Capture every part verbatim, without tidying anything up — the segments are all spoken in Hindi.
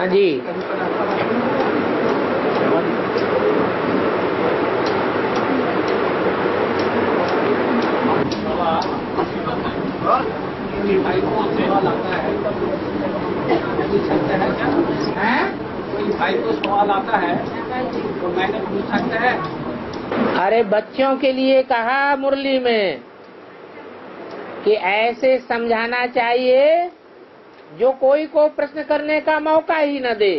हाँ जी, आता है तो मैंने पूछ सकते हैं। अरे बच्चों के लिए कहा मुरली में कि ऐसे समझाना चाहिए जो कोई को प्रश्न करने का मौका ही न दे।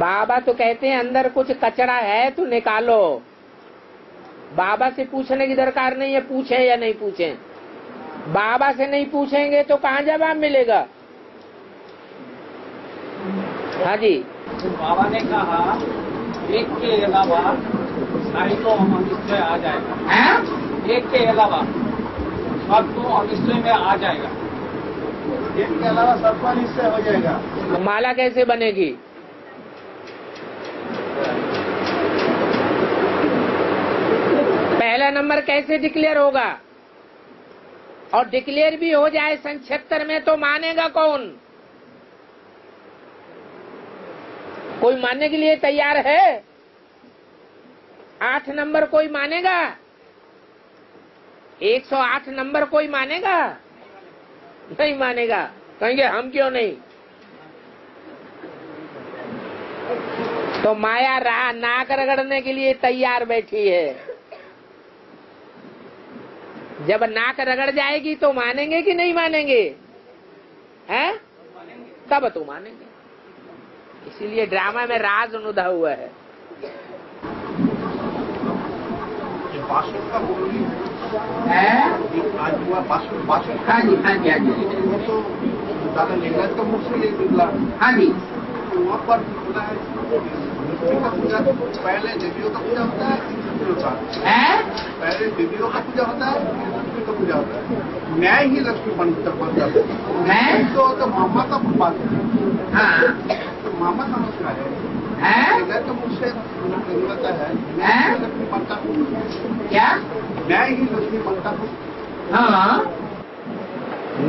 बाबा तो कहते हैं अंदर कुछ कचरा है तो निकालो, बाबा से पूछने की दरकार नहीं है। पूछे या नहीं पूछे, बाबा से नहीं पूछेंगे तो कहाँ जवाब मिलेगा। हाँ जी, बाबा ने कहा एक के अलावा साइको अनिश्चय आ जाएगा। हैं? एक के अलावा सब तो अनिश्चय में आ जाएगा। एक के अलावा सबका अनिश्चय हो जाएगा। माला कैसे बनेगी? पहला नंबर कैसे डिक्लेयर होगा? और डिक्लेयर भी हो जाए संक्षेप्तर में तो मानेगा कौन? कोई मानने के लिए तैयार है? आठ नंबर कोई मानेगा? एक सौ आठ नंबर कोई मानेगा? नहीं मानेगा, कहेंगे हम क्यों नहीं। तो माया रहा नाक रगड़ने के लिए तैयार बैठी है। जब नाक रगड़ जाएगी तो मानेंगे कि नहीं मानेंगे? हैं? तब तो मानेंगे। इसीलिए ड्रामा में राज अनुधा हुआ है। हाँ जी, हाँ जी, हाँ जी, दादा लिंगराज का मुख से नहीं निकला। हाँ जी, वहाँ पर निकला है। पहले देवियों का पूजा होता है, पहले देवियों का पूजा होता है, लक्ष्मी का पूजा होता है। न्याय ही लक्ष्मी बनता है। न्याय तो मामा का बात है, मामा नमस्कार है तो मुझसे बनता है। मैं लक्ष्मी बनता हूँ, क्या मैं ही लक्ष्मी बनता हूँ। हाँ,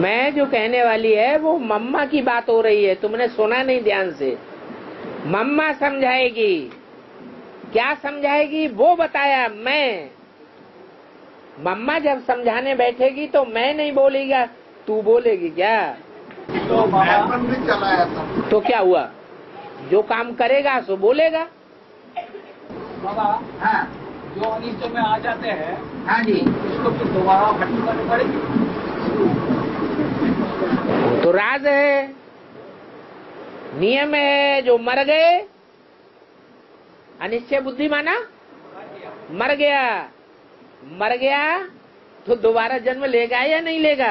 मैं जो कहने वाली है वो मम्मा की बात हो रही है, तुमने सुना नहीं ध्यान से। मम्मा समझाएगी, क्या समझाएगी वो बताया मैं। मम्मा जब समझाने बैठेगी तो मैं नहीं बोलेगा, तू बोलेगी क्या? तो मैं अपन भी चलाया था तो क्या हुआ? जो काम करेगा सो बोलेगा बाबा। हाँ, जो अनिश्चय में आ जाते हैं। हाँ जी, उसको फिर दोबारा भट्टी करनी पड़ेगी। वो तो राज है, नियम है। जो मर गए, अनिश्चय बुद्धि माना मर गया, मर गया तो दोबारा जन्म लेगा या नहीं लेगा?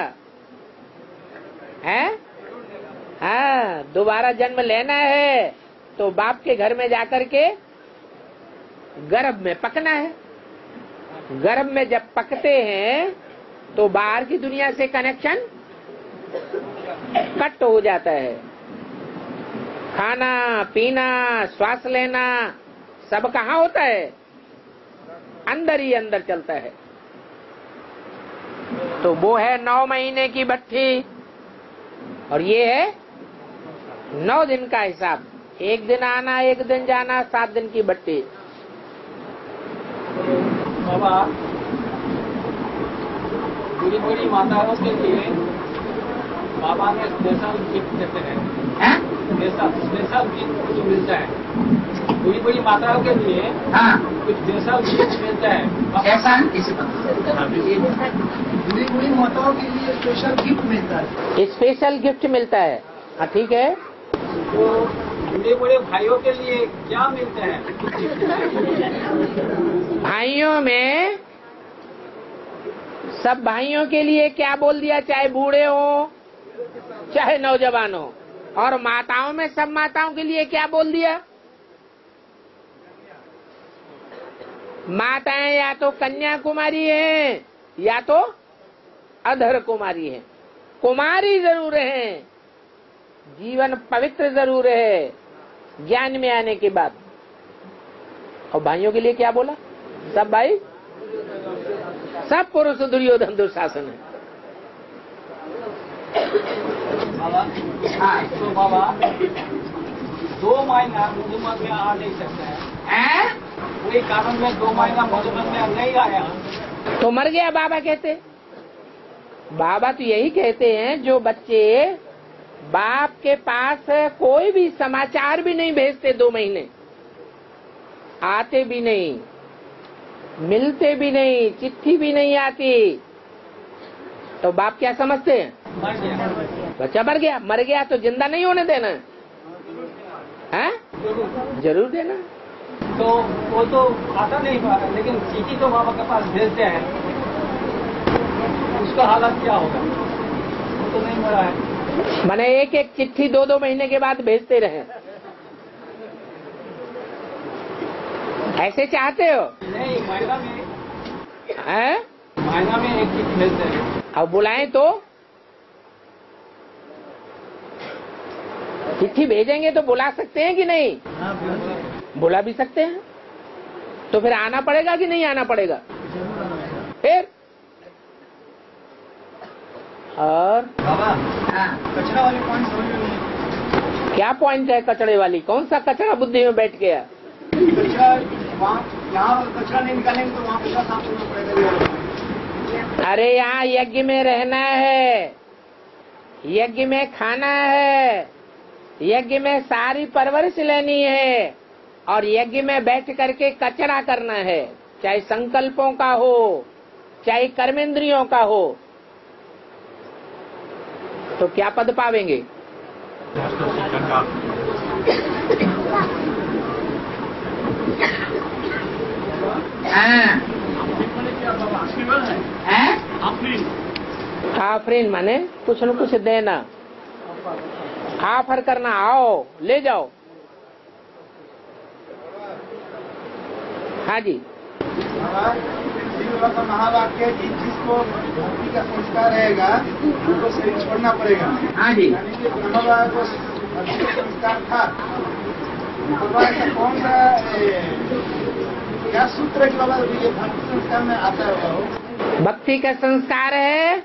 है? हाँ, दोबारा जन्म लेना है तो बाप के घर में जाकर के गर्भ में पकना है। गर्भ में जब पकते हैं तो बाहर की दुनिया से कनेक्शन कट हो जाता है। खाना पीना श्वास लेना सब कहाँ होता है? अंदर ही अंदर चलता है। तो वो है नौ महीने की भट्ठी और ये है नौ दिन का हिसाब। एक दिन आना, एक दिन जाना, सात दिन की भट्टी। बाबा, बड़ी बड़ी माताओं के लिए बाबा ने स्पेशल गिफ्ट देते हैं। हैं? स्पेशल स्पेशल गिफ्ट कुछ मिलता है बड़ी बड़ी माताओं के लिए। हाँ, कुछ स्पेशल गिफ्ट मिलता है। ऐसा किसी बड़ी बड़ी माताओं के लिए स्पेशल गिफ्ट मिलता है, स्पेशल गिफ्ट मिलता है। हाँ ठीक है, तो बड़े बड़े भाइयों के लिए क्या मिलता है? भाइयों में सब भाइयों के लिए क्या बोल दिया, चाहे बूढ़े हो चाहे नौजवान हो। और माताओं में सब माताओं के लिए क्या बोल दिया? माताएं या तो कन्याकुमारी है या तो अधर कुमारी है। कुमारी जरूर है, जीवन पवित्र जरूर है ज्ञान में आने के बाद। और भाइयों के लिए क्या बोला? सब भाई, सब पुरुष दुर्योधन दुशासन है। बाबा हाँ तो बाबा दो महीना मधुमत में आ नहीं सकता है कोई कारण में, दो महीना मधुमत में नहीं आया तो मर गया बाबा कहते। बाबा तो यही कहते हैं जो बच्चे बाप के पास कोई भी समाचार भी नहीं भेजते, दो महीने आते भी नहीं, मिलते भी नहीं, चिट्ठी भी नहीं आती, तो बाप क्या समझते हैं मर गया। बच्चा मर गया, मर गया तो जिंदा नहीं होने देना है, जरूर देना। तो वो तो आता नहीं पा रहा, लेकिन चिट्ठी तो बाबा के पास भेजते हैं, उसका हालत क्या होगा? वो तो नहीं मरा है। मैंने एक एक चिट्ठी दो दो महीने के बाद भेजते रहे, ऐसे चाहते हो? नहीं, महीना में है, महीना में एक चिट्ठी भेजते हैं। अब बुलाएं तो चिट्ठी भेजेंगे तो बुला सकते हैं कि नहीं? बुला भी सकते हैं, तो फिर आना पड़ेगा कि नहीं आना पड़ेगा? फिर और कचरा वाली पॉइंट क्या पॉइंट है? कचड़े वाली कौन सा कचरा बुद्धि में बैठ गया? यहाँ कचरा नहीं निकालेंगे तो वहाँ कचरा साफ करना पड़ेगा। अरे यहाँ यज्ञ में रहना है, यज्ञ में खाना है, यज्ञ में सारी परवरिश लेनी है, और यज्ञ में बैठ करके कचरा करना है, चाहे संकल्पों का हो, चाहे कर्मेंद्रियों का हो, तो क्या पद पावेंगे? आ, आफरीन माने कुछ न कुछ देना, आफर करना, आओ ले जाओ। हाँ जी, महावाक्य जिस जिसको भक्ति का संस्कार रहेगा उसको शरीर छोड़ना पड़ेगा। हाँ जी, महावाक्य को संस्कार था कौन सा क्या सूत्र के बाबा ये भक्ति संस्कार में आता है? भक्ति का संस्कार है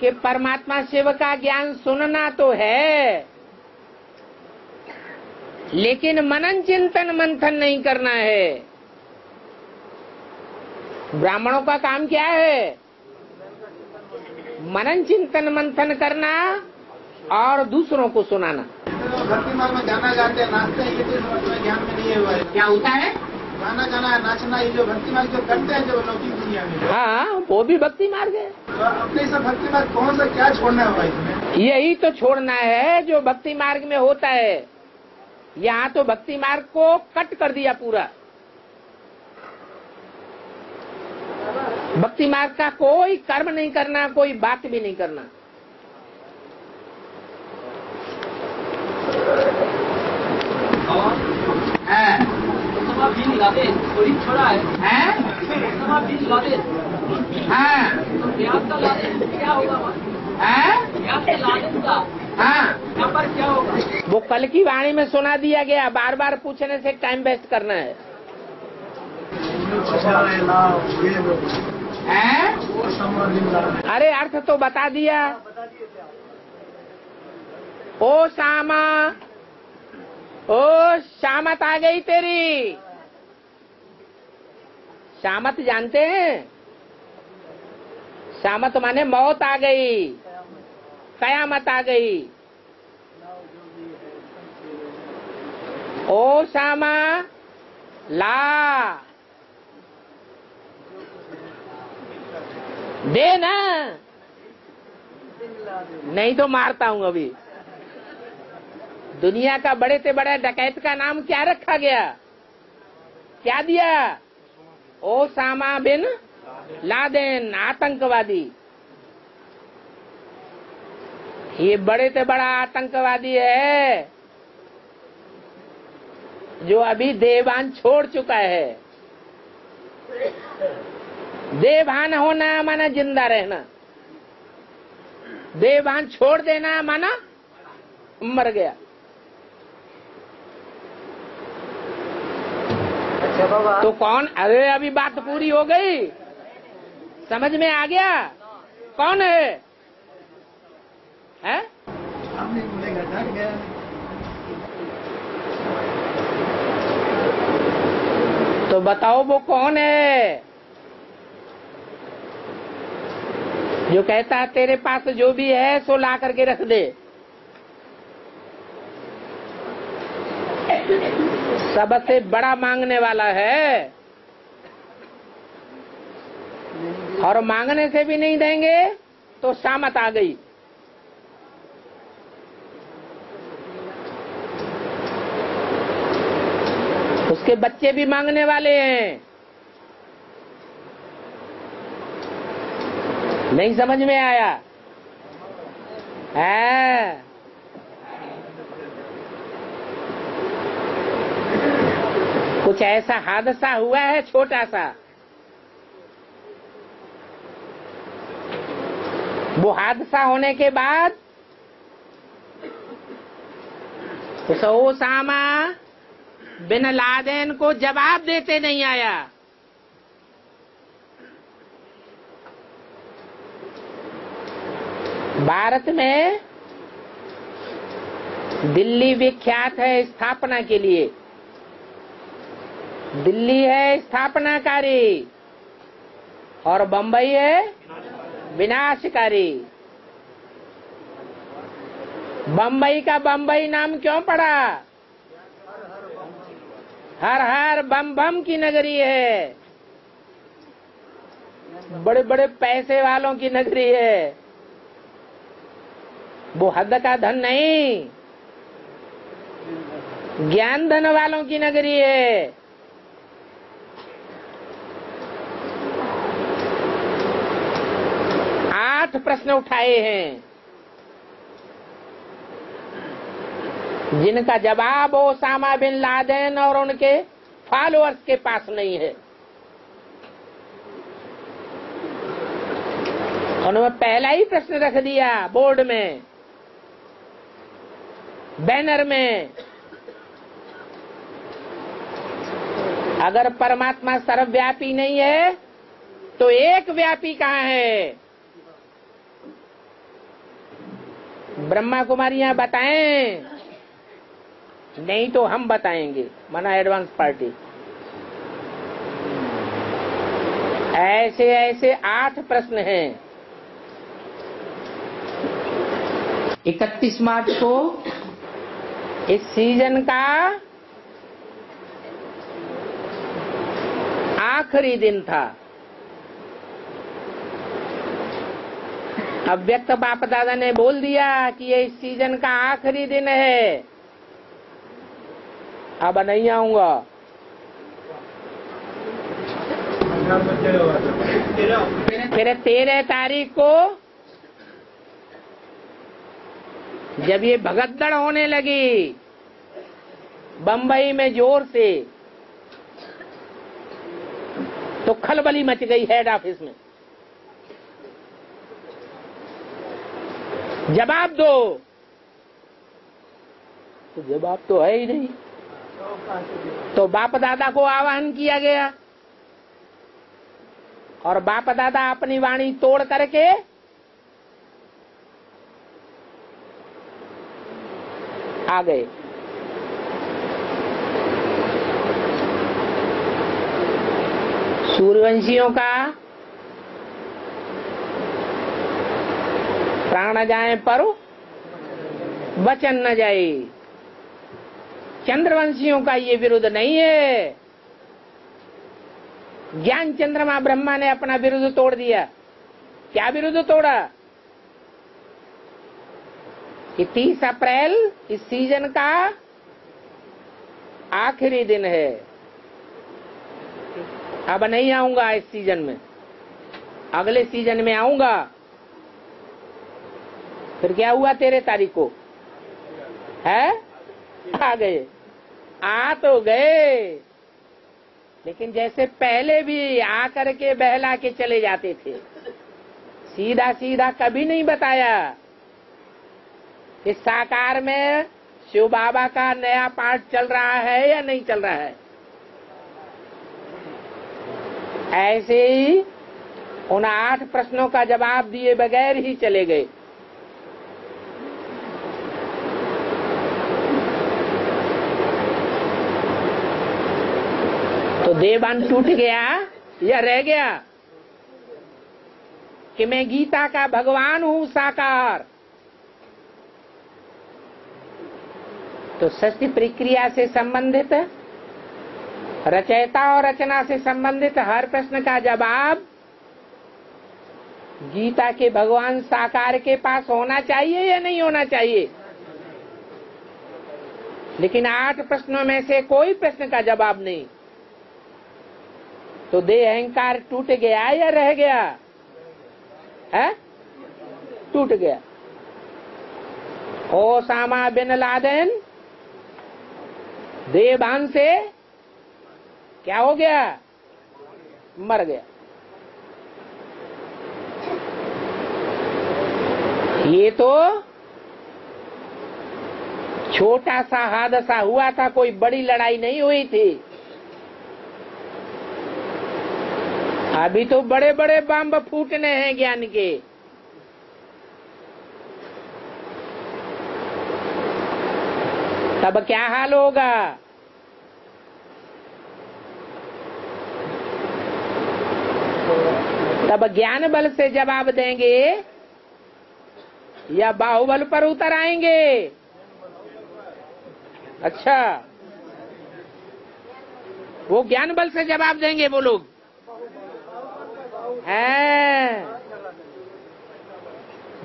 कि परमात्मा शिव का ज्ञान सुनना तो है, लेकिन मनन चिंतन मंथन नहीं करना है। ब्राह्मणों का काम क्या है? मनन चिंतन मंथन करना और दूसरों को सुनाना। भक्ति मार्ग में जाना जाते हैं, नाचते हैं, ये चीज ज्ञान में नहीं हुआ है। क्या होता है? गाना गाना, नाचना, ये जो भक्ति मार्ग जो करते हैं जो लौकिक दुनिया में, हाँ वो भी भक्ति मार्ग है। तो अपने से भक्ति मार्ग कौन सा क्या छोड़ना है भाई? यही तो छोड़ना है जो भक्ति मार्ग में होता है। यहाँ तो भक्ति मार्ग को कट कर दिया पूरा, भक्ति मार्ग का कोई कर्म नहीं करना, कोई बात भी नहीं करना। छोड़ा है, क्या होगा? वो कल की वाणी में सुना दिया गया, बार बार पूछने से टाइम वेस्ट करना है। अरे अर्थ तो बता दिया। ओ श्यामा, ओ शामत आ गई तेरी। शामत जानते हैं? शामत माने मौत आ गई, कयामत आ गई। ओ शामा ला दे ना, नहीं तो मारता हूँ। अभी दुनिया का बड़े से बड़ा डकैत का नाम क्या रखा गया? क्या दिया? ओसामा बिन लादेन, आतंकवादी। ये बड़े से बड़ा आतंकवादी है जो अभी देवभान छोड़ चुका है। देवभान होना माना जिंदा रहना, देवभान छोड़ देना माना मर गया। तो कौन? अरे अभी बात पूरी हो गई, समझ में आ गया कौन है? है? सामने बोलेगा डर गया। तो बताओ वो कौन है जो कहता है तेरे पास जो भी है सो ला करके रख दे, सबसे बड़ा मांगने वाला है और मांगने से भी नहीं देंगे तो शामत आ गई। उसके बच्चे भी मांगने वाले हैं। नहीं समझ में आया है? कुछ ऐसा हादसा हुआ है छोटा सा, वो हादसा होने के बाद उस ओसामा बिन लादेन को जवाब देते नहीं आया। भारत में दिल्ली विख्यात है स्थापना के लिए, दिल्ली है स्थापनाकारी और बंबई है विनाशकारी। बंबई का बंबई नाम क्यों पड़ा? हर हर बम बम की नगरी है, बड़े बड़े पैसे वालों की नगरी है। वो हद का धन नहीं, ज्ञान धन वालों की नगरी है। प्रश्न उठाए हैं जिनका जवाब ओसामा बिन लादेन और उनके फॉलोअर्स के पास नहीं है। उन्होंने पहला ही प्रश्न रख दिया बोर्ड में, बैनर में, अगर परमात्मा सर्वव्यापी नहीं है तो एक व्यापी कहाँ है? ब्रह्मा कुमारी यहाँ बताएं, नहीं तो हम बताएंगे, मना एडवांस पार्टी। ऐसे ऐसे आठ प्रश्न हैं। इकतीस मार्च को इस सीजन का आखिरी दिन था। अव्यक्त बाप दादा ने बोल दिया कि ये इस सीजन का आखिरी दिन है, अब नहीं आऊंगा। फिर तेरह तारीख को जब ये भगदड़ होने लगी बंबई में जोर से, तो खलबली मच गई हेड ऑफिस में। जवाब दो, तो जवाब तो है ही नहीं। तो बाप दादा को आह्वान किया गया और बाप दादा अपनी वाणी तोड़ करके आ गए। सूर्यवंशियों का प्राण न जाए पर वचन न जाए, चंद्रवंशियों का ये विरुद्ध नहीं है। ज्ञान चंद्रमा ब्रह्मा ने अपना विरुद्ध तोड़ दिया। क्या विरुद्ध तोड़ा? कि तीस अप्रैल इस सीजन का आखिरी दिन है, अब नहीं आऊंगा इस सीजन में, अगले सीजन में आऊंगा। फिर क्या हुआ? तेरह तारीख को है आ गए। आ तो गए, लेकिन जैसे पहले भी आ करके बहला के चले जाते थे, सीधा सीधा कभी नहीं बताया। इस साकार में शिव बाबा का नया पाठ चल रहा है या नहीं चल रहा है? ऐसे ही उन आठ प्रश्नों का जवाब दिए बगैर ही चले गए। तो देहबान टूट गया या रह गया कि मैं गीता का भगवान हूं साकार। तो सृष्टि प्रक्रिया से संबंधित, रचयिता और रचना से संबंधित हर प्रश्न का जवाब गीता के भगवान साकार के पास होना चाहिए या नहीं होना चाहिए। लेकिन आठ प्रश्नों में से कोई प्रश्न का जवाब नहीं। तो देह अहंकार टूट गया या रह गया है? टूट गया। ओ सामा बिन लादेन देवान से क्या हो गया? मर गया। ये तो छोटा सा हादसा हुआ था, कोई बड़ी लड़ाई नहीं हुई थी। अभी तो बड़े बड़े बम फूटने हैं ज्ञान के। तब क्या हाल होगा? तब ज्ञान बल से जवाब देंगे या बाहुबल पर उतर आएंगे? अच्छा, वो ज्ञान बल से जवाब देंगे वो लोग हैं,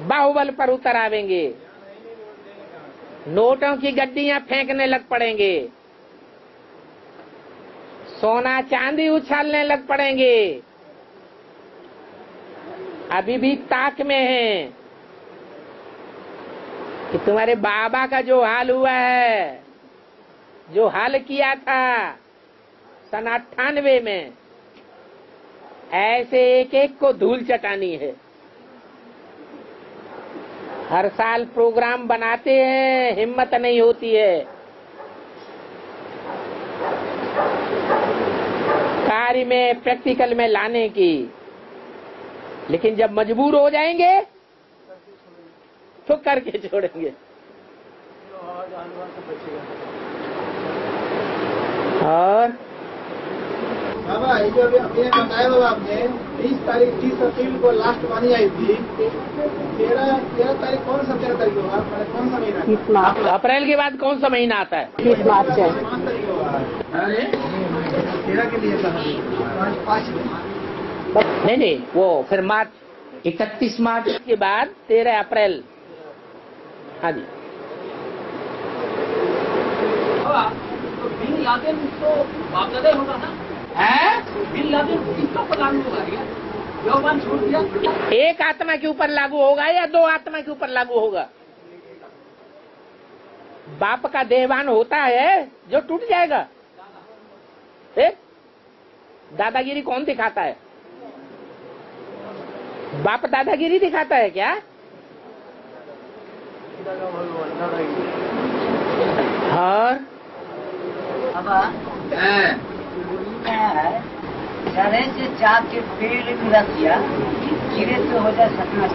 बाहुबल पर उतर आवेंगे, नोटों की गड्डियां फेंकने लग पड़ेंगे, सोना चांदी उछालने लग पड़ेंगे। अभी भी ताक में हैं कि तुम्हारे बाबा का जो हाल हुआ है, जो हाल किया था सन अट्ठानवे में, ऐसे एक एक को धूल चटानी है। हर साल प्रोग्राम बनाते हैं, हिम्मत नहीं होती है। कार्य में प्रैक्टिकल में लाने की, लेकिन जब मजबूर हो जाएंगे तो करके छोड़ेंगे। और बाबा ये जो अभी बताया बाबा आपने बीस तारीख तीस अप्रैल को लास्ट वाणी आई थी, तेरह तेरह तारीख कौन सा तेरह तारीख होगा? कौन सा महीना? अप्रैल के बाद कौन सा महीना आता है? तीस मार्च है। पाँच तारीख होगा तेरह के लिए पाँच। नहीं नहीं, वो फिर मार्च, इकतीस मार्च के बाद तेरह अप्रैल। हाँ जी, बिन लादेन तो बाबदादे होगा ना? है, बिन लादेन किसके ऊपर लागू होगा? यौवन छोड़ दिया, एक आत्मा के ऊपर लागू होगा या दो आत्मा के ऊपर लागू होगा? बाप का देहवान होता है जो टूट जाएगा। एक दादागिरी कौन दिखाता है? बाप दादागिरी दिखाता है क्या? और जरे से जाके पेड़ मिला दिया कि गिरे से हो जाए सपना।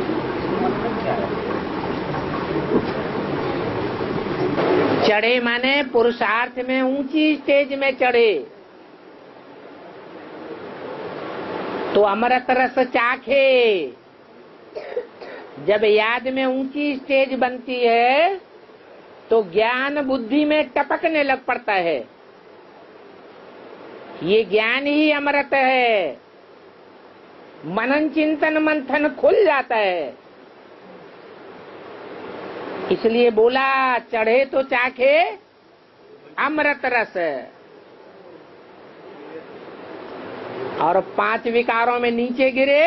चढ़े माने पुरुषार्थ में ऊंची स्टेज में चढ़े, तो अमृत रस चाखे। जब याद में ऊंची स्टेज बनती है तो ज्ञान बुद्धि में टपकने लग पड़ता है। ये ज्ञान ही अमृत है। मनन चिंतन मंथन खुल जाता है। इसलिए बोला चढ़े तो चाखे अमृत रस। और पांच विकारों में नीचे गिरे,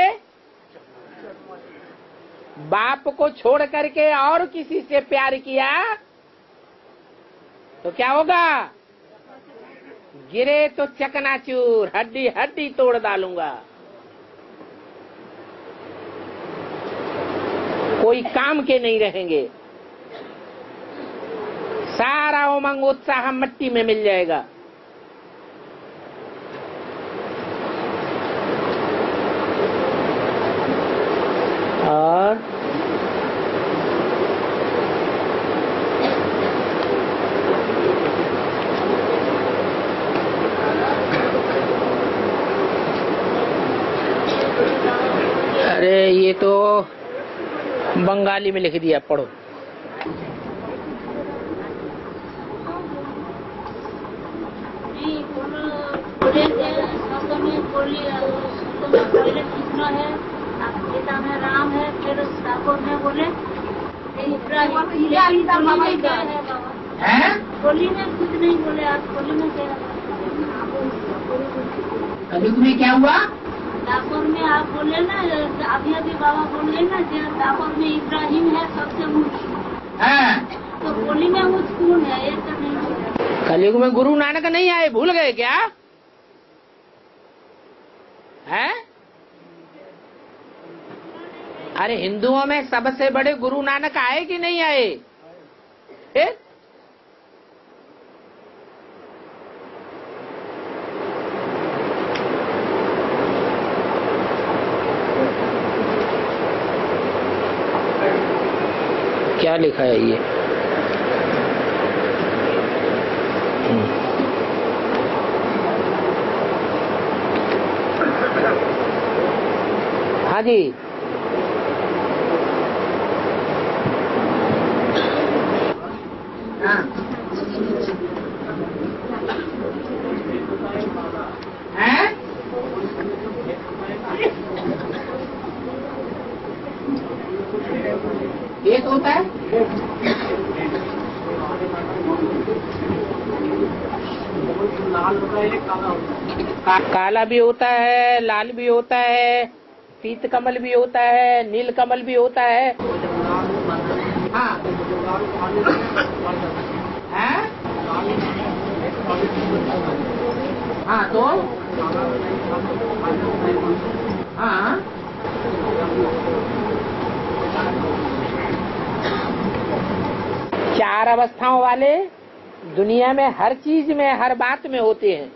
बाप को छोड़ करके और किसी से प्यार किया तो क्या होगा? गिरे तो चकनाचूर, हड्डी हड्डी तोड़ डालूंगा। कोई काम के नहीं रहेंगे, सारा उमंग उत्साह मिट्टी में मिल जाएगा। और ये तो बंगाली में लिख दिया, पढ़ो। राम है, फिर बोले होली में कुछ नहीं बोले। आज होली में क्या अभी तुम्हें क्या हुआ? दापुर में आप बोले ना, अभी अभी बाबा बोले ना, दापुर में इब्राहिम है सबसे ऊँच, तो होली में ऊँच कौन है? ये सब नहीं बोले। कलयुग में गुरु नानक नहीं आए, भूल गए क्या? है अरे हिंदुओं में सबसे बड़े गुरु नानक आए कि नहीं आए? फिर क्या लिखा है ये? हाँ जी, एक होता है काला भी होता है, लाल भी होता है, पीत कमल भी होता है, नील कमल भी होता है। हाँ हाँ तो हाँ चार अवस्थाओं वाले दुनिया में हर चीज में हर बात में होते हैं।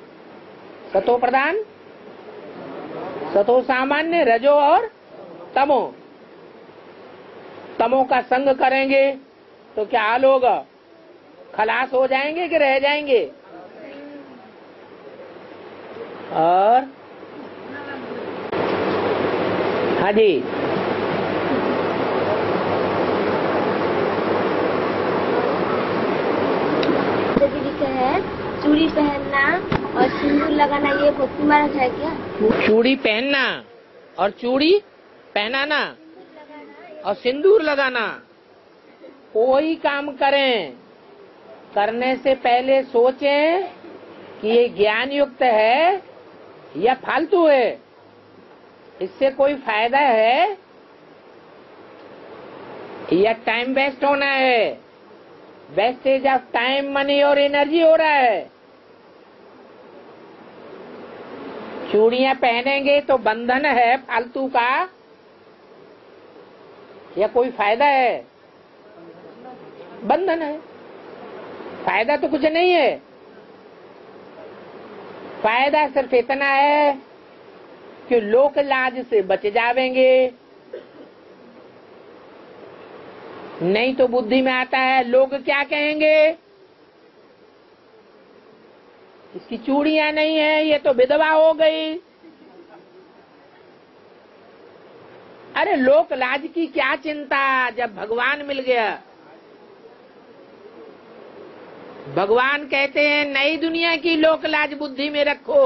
सतो प्रधान, सतो सामान्य, रजो और तमो। तमो का संग करेंगे तो क्या हाल होगा? खलास हो जाएंगे कि रह जाएंगे? और हाँ जी, चूड़ी पहनना और सिंदूर लगाना, ये भक्ति माना जाए क्या? चूड़ी पहनना और चूड़ी पहनाना और सिंदूर लगाना, कोई काम करें करने से पहले सोचें कि ये ज्ञान युक्त है या फालतू है, इससे कोई फायदा है या टाइम वेस्ट होना है। वेस्टेज ऑफ टाइम, मनी और एनर्जी हो रहा है। चूड़ियां पहनेंगे तो बंधन है फालतू का या कोई फायदा है? बंधन है, फायदा तो कुछ नहीं है। फायदा सिर्फ इतना है कि लोक लाज से बच जावेंगे। नहीं तो बुद्धि में आता है लोग क्या कहेंगे, इसकी चूड़ियां नहीं है, ये तो विधवा हो गई। अरे लोक लाज की क्या चिंता जब भगवान मिल गया। भगवान कहते हैं नई दुनिया की लोक लाज बुद्धि में रखो,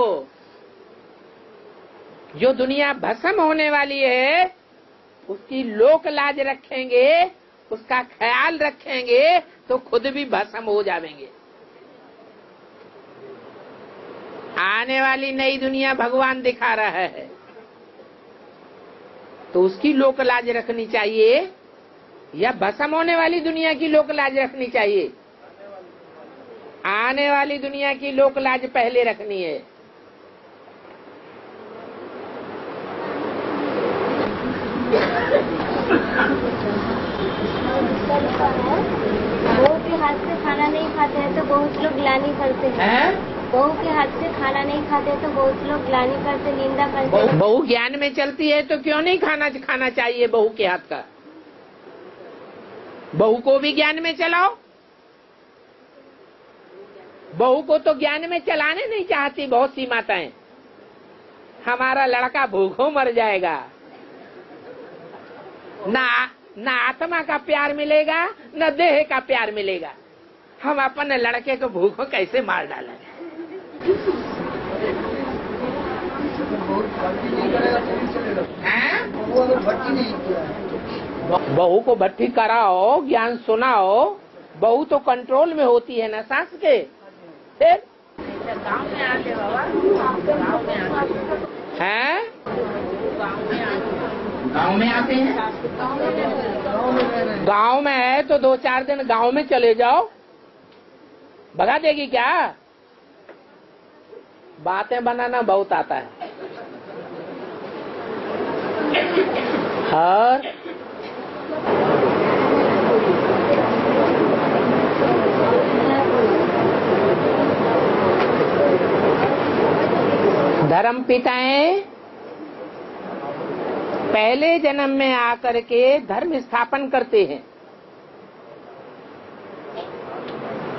जो दुनिया भस्म होने वाली है उसकी लोक लाज रखेंगे, उसका ख्याल रखेंगे तो खुद भी भस्म हो जावेंगे। आने वाली नई दुनिया भगवान दिखा रहा है तो उसकी लोक लाज रखनी चाहिए या भस्म होने वाली दुनिया की लोक लाज रखनी चाहिए? आने वाली दुनिया की लोक लाज पहले रखनी है। बहू के हाथ से खाना नहीं खाते हैं तो बहुत लोग ग्लानि करते हैं। बहू के हाथ से खाना नहीं खाते हैं तो बहुत लोग ग्लानि करते, निंदा करते। बहू ज्ञान में चलती है तो क्यों नहीं खाना खाना चाहिए बहू के हाथ का? बहू को भी ज्ञान में चलाओ। बहू को तो ज्ञान में चलाने नहीं चाहती बहुत सी माताएं, हमारा लड़का भूखों मर जाएगा, ना ना आत्मा का प्यार मिलेगा ना देह का प्यार मिलेगा। हम अपन लड़के को भूख को कैसे मार डाला जाए। बहू को भट्टी कराओ, ज्ञान सुनाओ, बहू तो कंट्रोल में होती है ना सास के। फिर गाँव में आते हैं, गाँव में आते हैं, गाँव में है तो दो चार दिन गाँव में चले जाओ, भगा देगी क्या। बातें बनाना बहुत आता है। और धर्म पिताएं पहले जन्म में आकर के धर्म स्थापन करते हैं,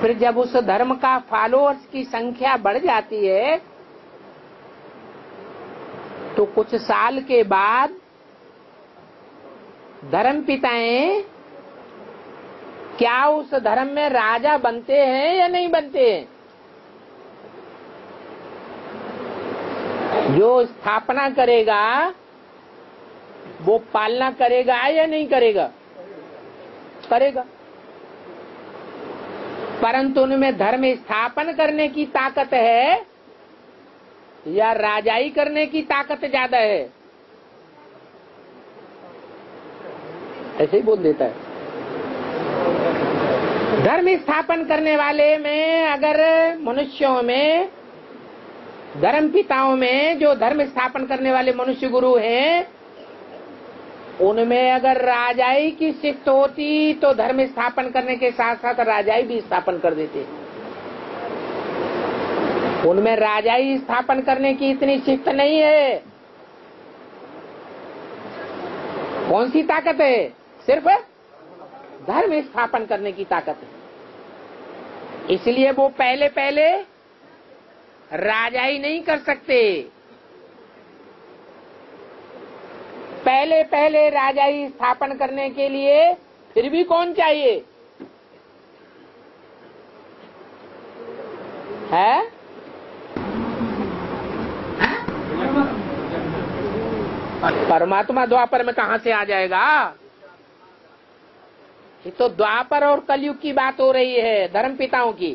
फिर जब उस धर्म का फॉलोअर्स की संख्या बढ़ जाती है तो कुछ साल के बाद धर्म पिताएं क्या उस धर्म में राजा बनते हैं या नहीं बनते हैं। जो स्थापना करेगा वो पालना करेगा या नहीं करेगा, करेगा। परंतु उनमें धर्म स्थापन करने की ताकत है या राजाई करने की ताकत ज्यादा है, ऐसे ही बोल देता है। धर्म स्थापन करने वाले में, अगर मनुष्यों में, धर्म पिताओं में, जो धर्म स्थापन करने वाले मनुष्य गुरु हैं, उनमें अगर राजाई की शिफ्ट होती तो धर्म स्थापन करने के साथ साथ राजाई भी स्थापन कर देते। उनमें राजाई स्थापन करने की इतनी शिफ्ट नहीं है। कौन सी ताकत है, सिर्फ धर्म स्थापन करने की ताकत है। इसलिए वो पहले पहले राजाई नहीं कर सकते। पहले पहले राजाई स्थापन करने के लिए फिर भी कौन चाहिए है? परमात्मा द्वापर में कहां से आ जाएगा। ये तो द्वापर और कलयुग की बात हो रही है, धर्म पिताओं की।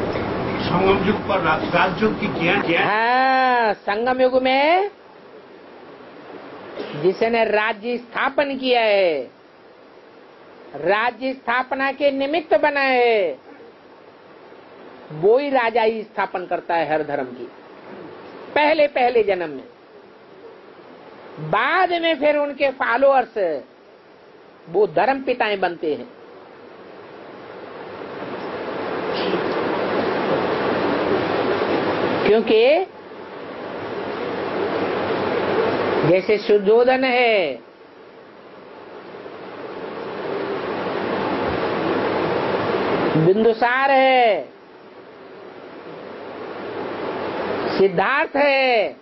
संगम युग पर राजयुग की क्या क्या? हाँ, संगम युग में जिसने राज्य स्थापन किया है, राज्य स्थापना के निमित्त बना है, वो ही राजा ही स्थापन करता है हर धर्म की, पहले पहले जन्म में। बाद में फिर उनके फॉलोअर्स वो धर्म पिताएं बनते हैं। क्योंकि जैसे शुद्धोधन है, बिंदुसार है, सिद्धार्थ है,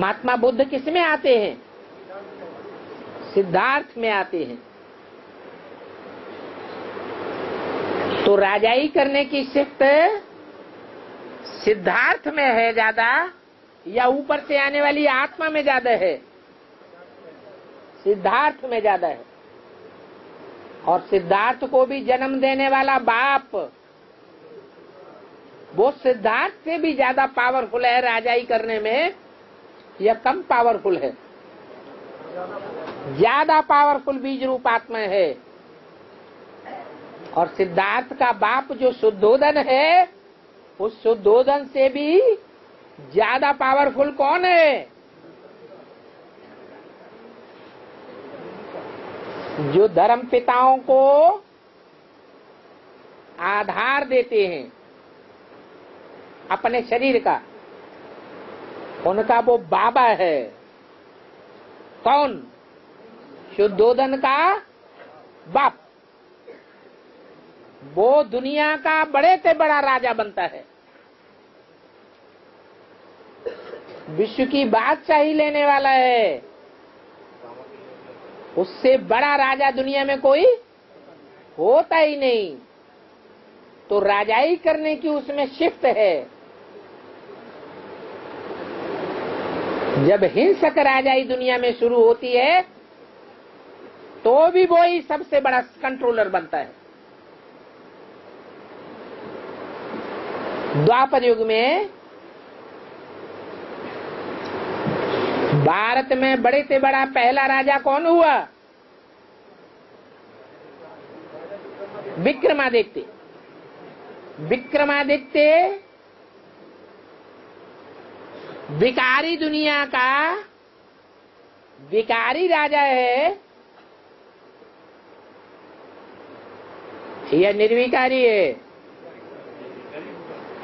महात्मा बुद्ध किसमें आते हैं? सिद्धार्थ में आते हैं। तो राजाई करने की शिफ्ट सिद्धार्थ में है ज्यादा या ऊपर से आने वाली आत्मा में ज्यादा है? सिद्धार्थ में ज्यादा है। और सिद्धार्थ को भी जन्म देने वाला बाप, वो सिद्धार्थ से भी ज्यादा पावरफुल है राजाई करने में, यह कम पावरफुल है? ज्यादा पावरफुल बीज रूप आत्मा है। और सिद्धार्थ का बाप जो शुद्धोधन है, उस शुद्धोधन से भी ज्यादा पावरफुल कौन है? जो धर्म पिताओं को आधार देते हैं अपने शरीर का, उनका वो बाबा है। कौन? शुद्धोधन का बाप। वो दुनिया का बड़े से बड़ा राजा बनता है, विश्व की बादशाही लेने वाला है, उससे बड़ा राजा दुनिया में कोई होता ही नहीं। तो राजाई करने की उसमें शिफ्ट है। जब हिंसक राजाई दुनिया में शुरू होती है तो भी वो ही सबसे बड़ा कंट्रोलर बनता है। द्वापर युग में भारत में बड़े से बड़ा पहला राजा कौन हुआ? विक्रमादित्य। विक्रमादित्य विकारी दुनिया का विकारी राजा है या निर्विकारी है?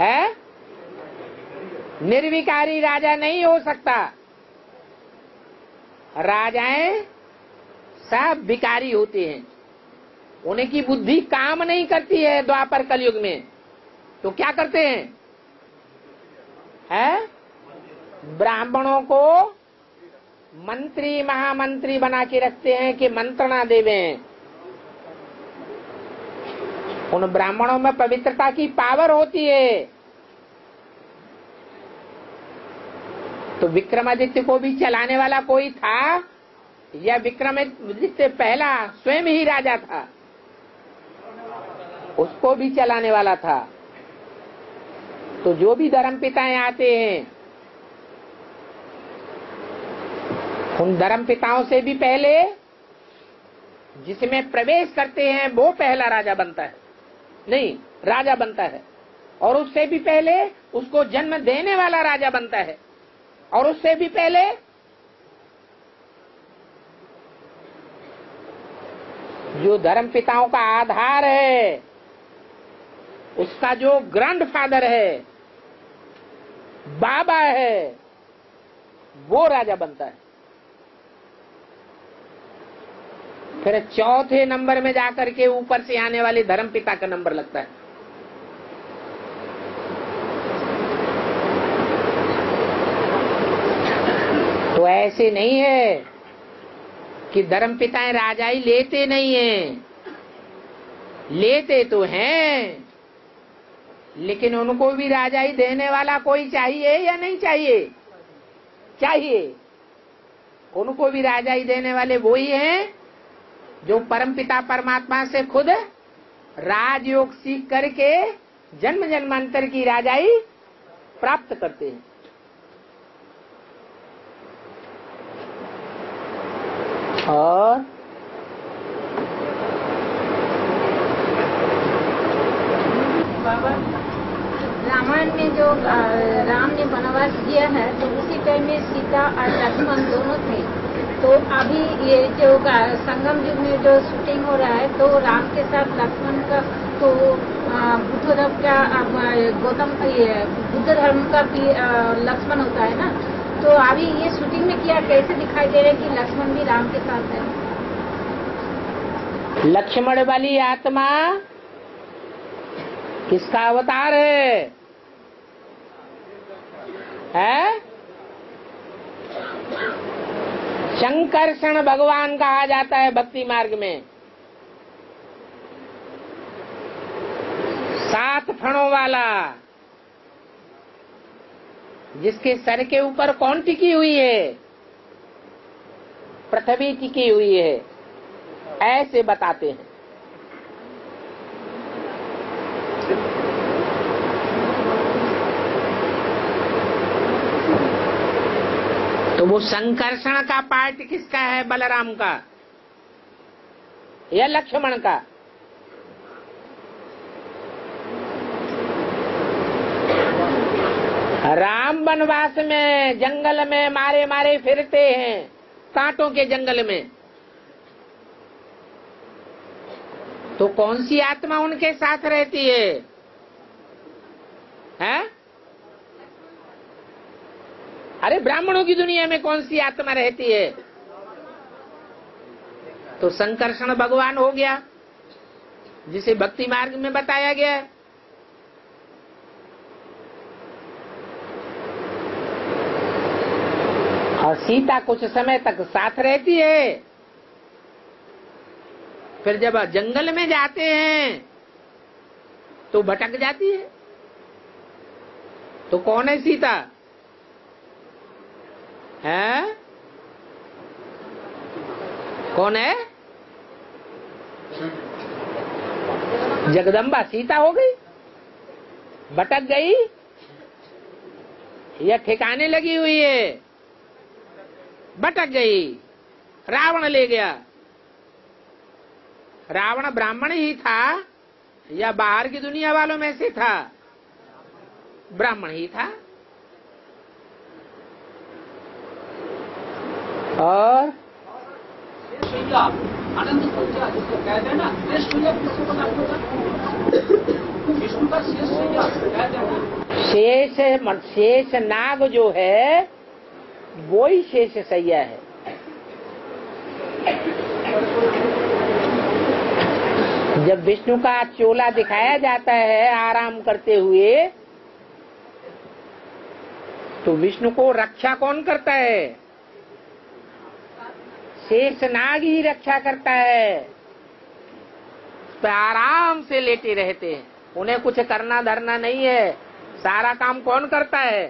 है? निर्विकारी राजा नहीं हो सकता। राजाएं सब विकारी होते हैं, उन्हें की बुद्धि काम नहीं करती है। द्वापर कलयुग में तो क्या करते हैं? है? ब्राह्मणों को मंत्री महामंत्री बना के रखते हैं कि मंत्रणा देवें। उन ब्राह्मणों में पवित्रता की पावर होती है। तो विक्रमादित्य को भी चलाने वाला कोई था या विक्रमादित्य पहला स्वयं ही राजा था? उसको भी चलाने वाला था। तो जो भी धर्मपिताएं आते हैं उन धर्म पिताओं से भी पहले जिसमें प्रवेश करते हैं वो पहला राजा बनता है, नहीं राजा बनता है। और उससे भी पहले उसको जन्म देने वाला राजा बनता है, और उससे भी पहले जो धर्म पिताओं का आधार है, उसका जो ग्रैंडफादर है, बाबा है, वो राजा बनता है। फिर चौथे नंबर में जाकर के ऊपर से आने वाले धर्म पिता का नंबर लगता है। तो ऐसे नहीं है कि धर्म पिताएं राजाई लेते नहीं हैं, लेते तो हैं, लेकिन उनको भी राजाई देने वाला कोई चाहिए या नहीं चाहिए? चाहिए। उनको भी राजाई देने वाले वही हैं जो परमपिता परमात्मा से खुद राजयोग सीख करके जन्म जन्मांतर की राजाई प्राप्त करते हैं। और बाबा रामायण में जो राम ने वनवास किया है तो उसी टाइम में सीता और लक्ष्मण दोनों थे। तो अभी ये जो संगम युग में जो शूटिंग हो रहा है तो राम के साथ लक्ष्मण का तो बुद्ध धर्म का गौतम बुद्ध धर्म का भी लक्ष्मण होता है ना, तो अभी ये शूटिंग में क्या कैसे दिखाई दे रहा है कि लक्ष्मण भी राम के साथ है? लक्ष्मण वाली आत्मा किसका अवतार है? है? शंकर्षण भगवान कहा जाता है भक्ति मार्ग में। सात फणों वाला, जिसके सर के ऊपर कौन टिकी हुई है? पृथ्वी टिकी हुई है, ऐसे बताते हैं। तो वो संकर्षण का पार्ट किसका है? बलराम का या लक्ष्मण का? राम वनवास में जंगल में मारे मारे फिरते हैं, कांटों के जंगल में। तो कौन सी आत्मा उनके साथ रहती है? है? अरे ब्राह्मणों की दुनिया में कौन सी आत्मा रहती है? तो संकर्षण भगवान हो गया, जिसे भक्ति मार्ग में बताया गया है। और सीता कुछ समय तक साथ रहती है, फिर जब जंगल में जाते हैं तो भटक जाती है। तो कौन है सीता? है कौन है? जगदम्बा सीता हो गई, भटक गई या ठिकाने लगी हुई है? भटक गई, रावण ले गया। रावण ब्राह्मण ही था या बाहर की दुनिया वालों में से था? ब्राह्मण ही था। और आनंद पंचा जिसको कहते हैं ना, शेष सुइया किसको बताते हैं? विष्णु का शेष सुइया कहते हैं। शेष मत शेष नाग जो है वो ही शेष सैया है। जब विष्णु का चोला दिखाया जाता है आराम करते हुए, तो विष्णु को रक्षा कौन करता है? शेष नाग ही रक्षा करता है। तो आराम से लेटे रहते हैं, उन्हें कुछ करना धरना नहीं है, सारा काम कौन करता है?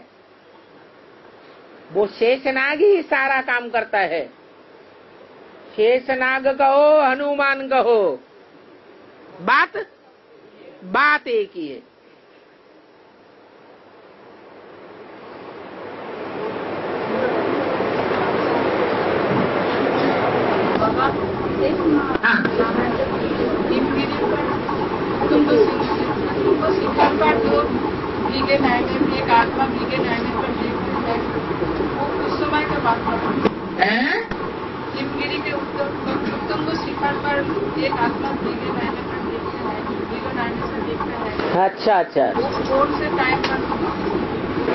वो शेष नाग ही सारा काम करता है। शेष नाग कहो हनुमान कहो, बात बात एक ही है। अच्छा अच्छा,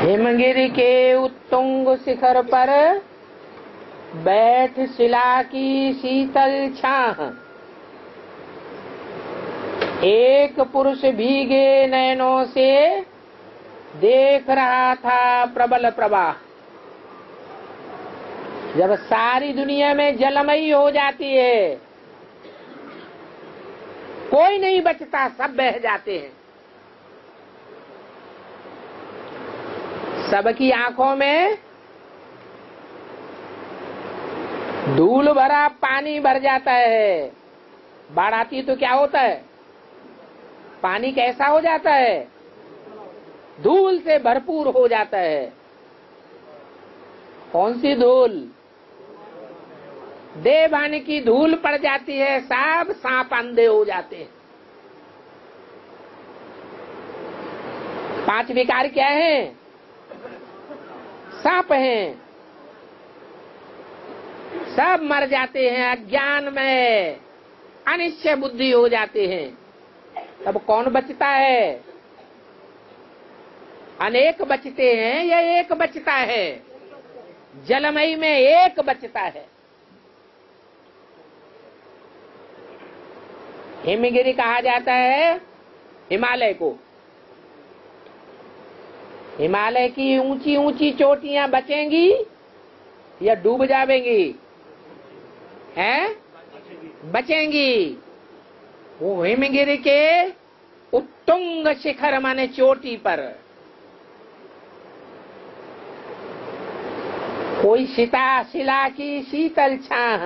हिमगिरी के उत्तुंग शिखर पर बैठ शिला की शीतल छाह, एक पुरुष भीगे नयनों से देख रहा था प्रबल प्रवाह। जब सारी दुनिया में जलमयी हो जाती है, कोई नहीं बचता, सब बह जाते हैं। सबकी आंखों में धूल भरा पानी भर जाता है। बाढ़ आती तो क्या होता है? पानी कैसा हो जाता है? धूल से भरपूर हो जाता है। कौन सी धूल? देवान की धूल पड़ जाती है, सब सांप अंधे हो जाते हैं। पांच विकार क्या हैं? सांप हैं। सब मर जाते हैं, अज्ञान में अनिश्चय बुद्धि हो जाते हैं। तब कौन बचता है? अनेक बचते हैं या एक बचता है? जलमयी में एक बचता है। हिमगिरी कहा जाता है हिमालय को। हिमालय की ऊंची ऊंची चोटियां बचेंगी या डूब जावेंगी? हैं? बचेंगी। वो हिमगिरी के उत्तुंग शिखर माने चोटी पर कोई सीता शिला की शीतल छाह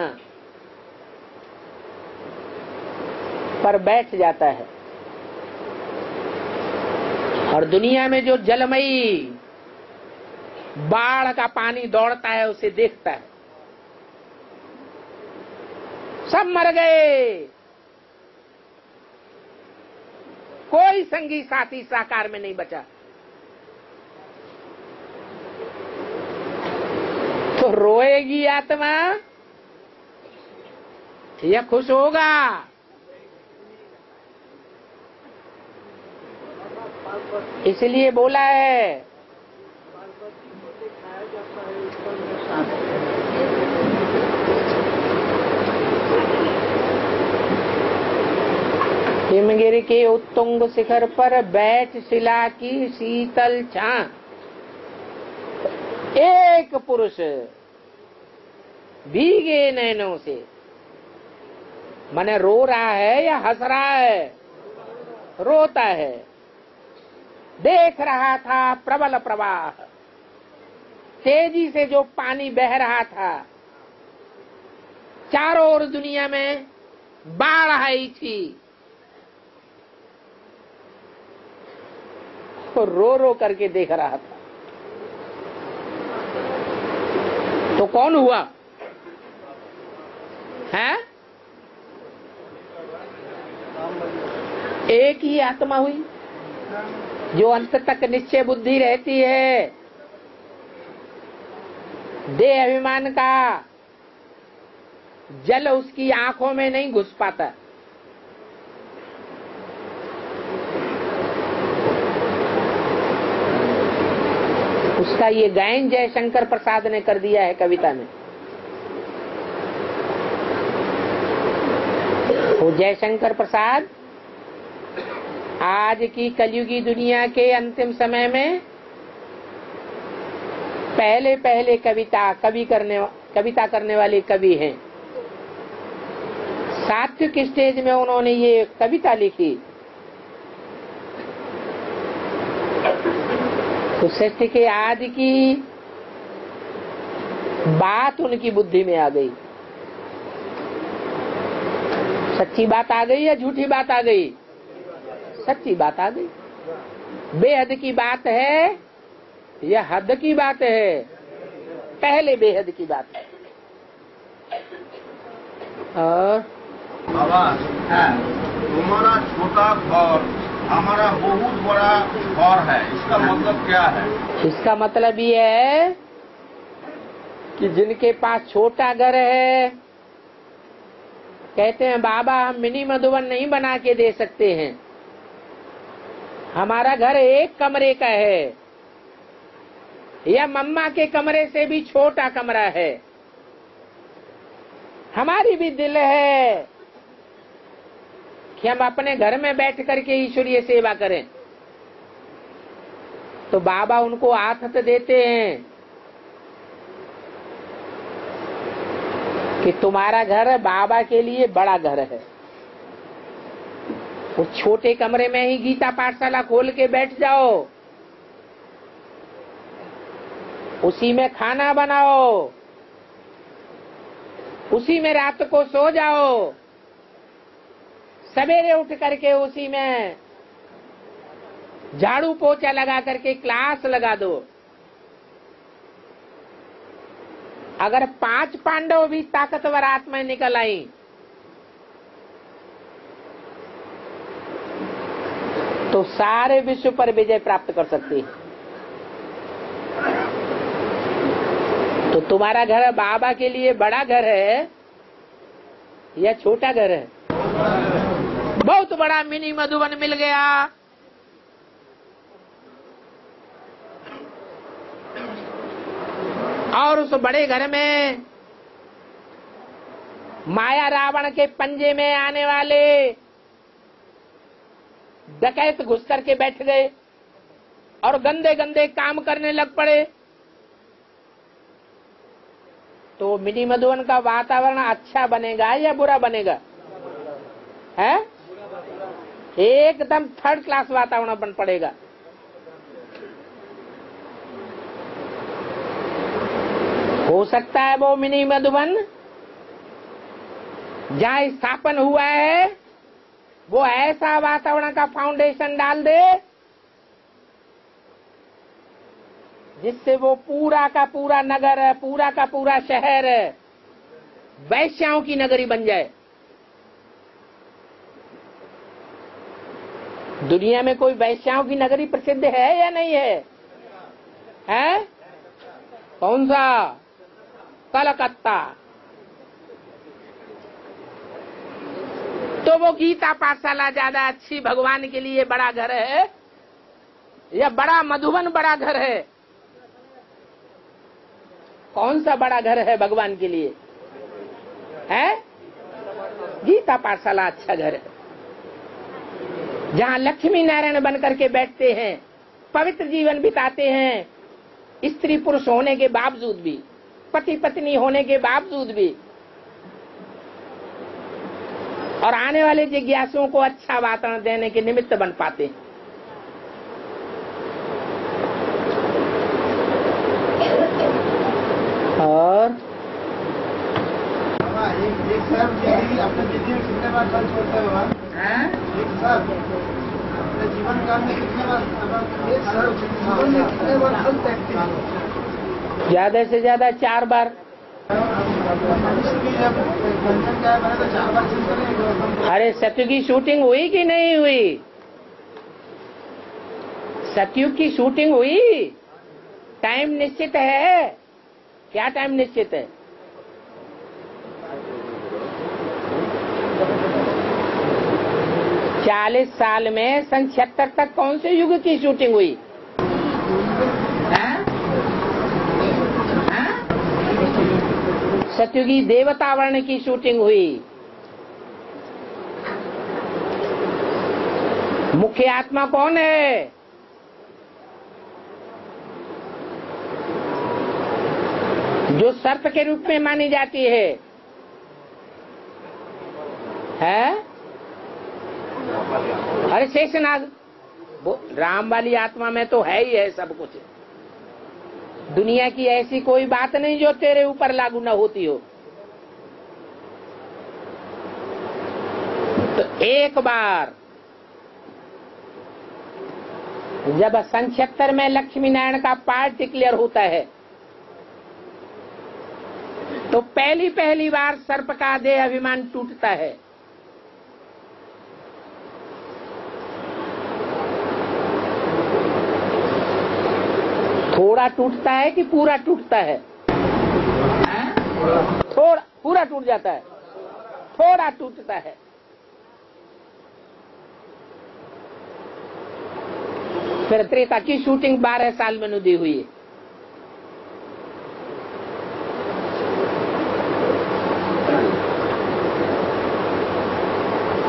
पर बैठ जाता है। और दुनिया में जो जलमयी बाढ़ का पानी दौड़ता है उसे देखता है। सब मर गए, कोई संगी साथी साकार में नहीं बचा। तो रोएगी आत्मा या खुश होगा? इसलिए बोला है हिमगिरी के उत्तुंग शिखर पर बैठ शिला की शीतल छां, एक पुरुष भीगे नैनों से, माने रो रहा है या हंस रहा है, रोता है। देख रहा था प्रबल प्रवाह, तेजी से जो पानी बह रहा था, चारों ओर दुनिया में बाढ़ आई थी। तो रो रो करके देख रहा था। तो कौन हुआ है? एक ही आत्मा हुई जो अंत तक निश्चय बुद्धि रहती है। देह अभिमान का जल उसकी आंखों में नहीं घुस पाता। उसका ये गायन जयशंकर प्रसाद ने कर दिया है कविता में। वो जयशंकर प्रसाद आज की कलयुगी दुनिया के अंतिम समय में पहले पहले कविता कवि करने कविता करने वाले कवि हैं। सात्विक स्टेज में उन्होंने ये कविता लिखी। तो सृष्टि के आदि की बात उनकी बुद्धि में आ गई। सच्ची बात आ गई या झूठी बात आ गई? सच्ची बात आ गई। बेहद की बात है या हद की बात है? पहले बेहद की बात है। और आवाज है तुम्हारा छोटा और हमारा बहुत बड़ा और है। इसका मतलब क्या है? इसका मतलब ये है कि जिनके पास छोटा घर है, कहते हैं बाबा हम मिनी मधुबन नहीं बना के दे सकते हैं, हमारा घर एक कमरे का है या मम्मा के कमरे से भी छोटा कमरा है, हमारी भी दिल है कि हम अपने घर में बैठ करके ईश्वरीय सेवा करें। तो बाबा उनको आथत देते हैं कि तुम्हारा घर बाबा के लिए बड़ा घर है। उस छोटे कमरे में ही गीता पाठशाला खोल के बैठ जाओ, उसी में खाना बनाओ, उसी में रात को सो जाओ, सवेरे उठ करके उसी में झाड़ू पोछा लगा करके क्लास लगा दो। अगर पांच पांडव भी ताकतवर आत्माएं निकल आई तो सारे विश्व पर विजय प्राप्त कर सकती है। तो तुम्हारा घर बाबा के लिए बड़ा घर है या छोटा घर है? बहुत बड़ा मिनी मधुबन मिल गया। और उस बड़े घर में माया रावण के पंजे में आने वाले डकैत घुस करके बैठ गए और गंदे गंदे काम करने लग पड़े। तो मिनी मधुबन का वातावरण अच्छा बनेगा या बुरा बनेगा? है एकदम थर्ड क्लास वातावरण बन पड़ेगा। हो सकता है वो मिनी मधुबन जहाँ स्थापन हुआ है वो ऐसा वातावरण का फाउंडेशन डाल दे जिससे वो पूरा का पूरा नगर, पूरा का पूरा शहर वैश्याओं की नगरी बन जाए। दुनिया में कोई वैश्याओं की नगरी प्रसिद्ध है या नहीं है? है? कौन सा? कलकत्ता। तो वो गीता पाठशाला ज्यादा अच्छी, भगवान के लिए बड़ा घर है या बड़ा मधुबन बड़ा घर है? कौन सा बड़ा घर है भगवान के लिए? है गीता पाठशाला अच्छा घर है, जहाँ लक्ष्मी नारायण बन करके बैठते हैं, पवित्र जीवन बिताते हैं स्त्री पुरुष होने के बावजूद भी। पति पत्नी होने के बावजूद भी, और आने वाले जिज्ञासुओं को अच्छा वातावरण देने के निमित्त बन पाते हैं। और जीवन काल में कितने बार? ज्यादा से ज्यादा चार बार। अरे सत्यु की शूटिंग हुई कि नहीं हुई? सत्यु की शूटिंग हुई। टाइम निश्चित है क्या? टाइम निश्चित है? चालीस साल में सन छिहत्तर तक कौन से युग की शूटिंग हुई? सत्युगी देवतावरण की शूटिंग हुई। मुख्य आत्मा कौन है? जो सर्प के रूप में मानी जाती है, है? अरे शेषनाग, वो राम वाली आत्मा में तो है ही है सब कुछ। दुनिया की ऐसी कोई बात नहीं जो तेरे ऊपर लागू न होती हो। तो एक बार जब सन छिहत्तर में लक्ष्मी नारायण का पार्ट डिक्लेयर होता है, तो पहली पहली बार सर्प का देह अभिमान टूटता है। थोड़ा टूटता है कि पूरा टूटता है? थोड़ा, पूरा टूट जाता है, थोड़ा टूटता है। फिर त्रेता की शूटिंग बारह साल में नुदी हुई है।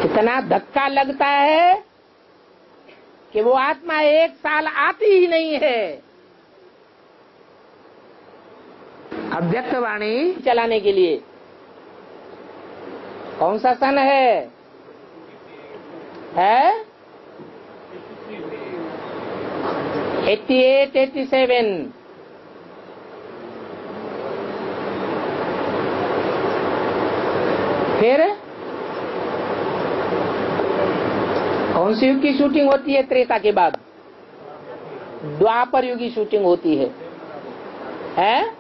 कितना धक्का लगता है कि वो आत्मा एक साल आती ही नहीं है अव्यक्त वाणी चलाने के लिए। कौन सा सन है? है अठासी, सत्तासी। फिर कौन सी युग की शूटिंग होती है? त्रेता के बाद द्वापर युग की शूटिंग होती है, है?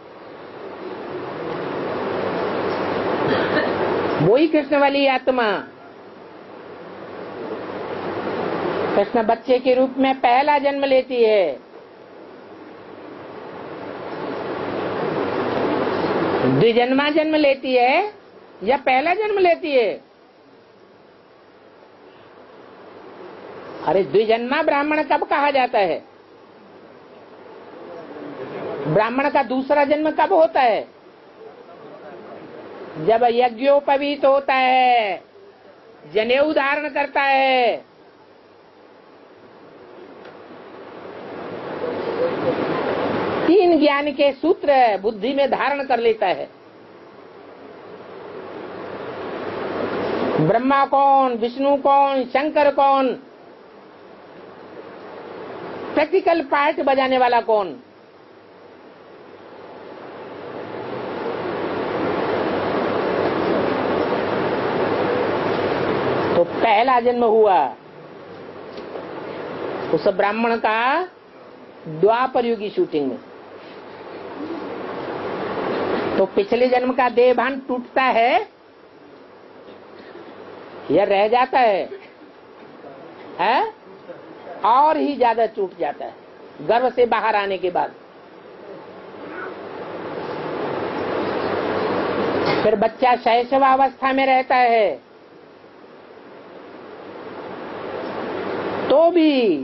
वही कृष्ण वाली आत्मा, कृष्ण बच्चे के रूप में पहला जन्म लेती है। द्विजन्मा जन्म लेती है या पहला जन्म लेती है? अरे द्विजन्मा ब्राह्मण कब कहा जाता है? ब्राह्मण का दूसरा जन्म कब होता है? जब यज्ञोपवीत होता है, जनेऊ धारण करता है। तीन ज्ञान के सूत्र बुद्धि में धारण कर लेता है। ब्रह्मा कौन, विष्णु कौन, शंकर कौन, प्रैक्टिकल पार्ट बजाने वाला कौन? पहला जन्म हुआ उस ब्राह्मण का द्वापर युग की शूटिंग में। तो पिछले जन्म का देहभान टूटता है या रह जाता है, है? और ही ज्यादा टूट जाता है गर्भ से बाहर आने के बाद। फिर बच्चा शैशवावस्था में रहता है तो भी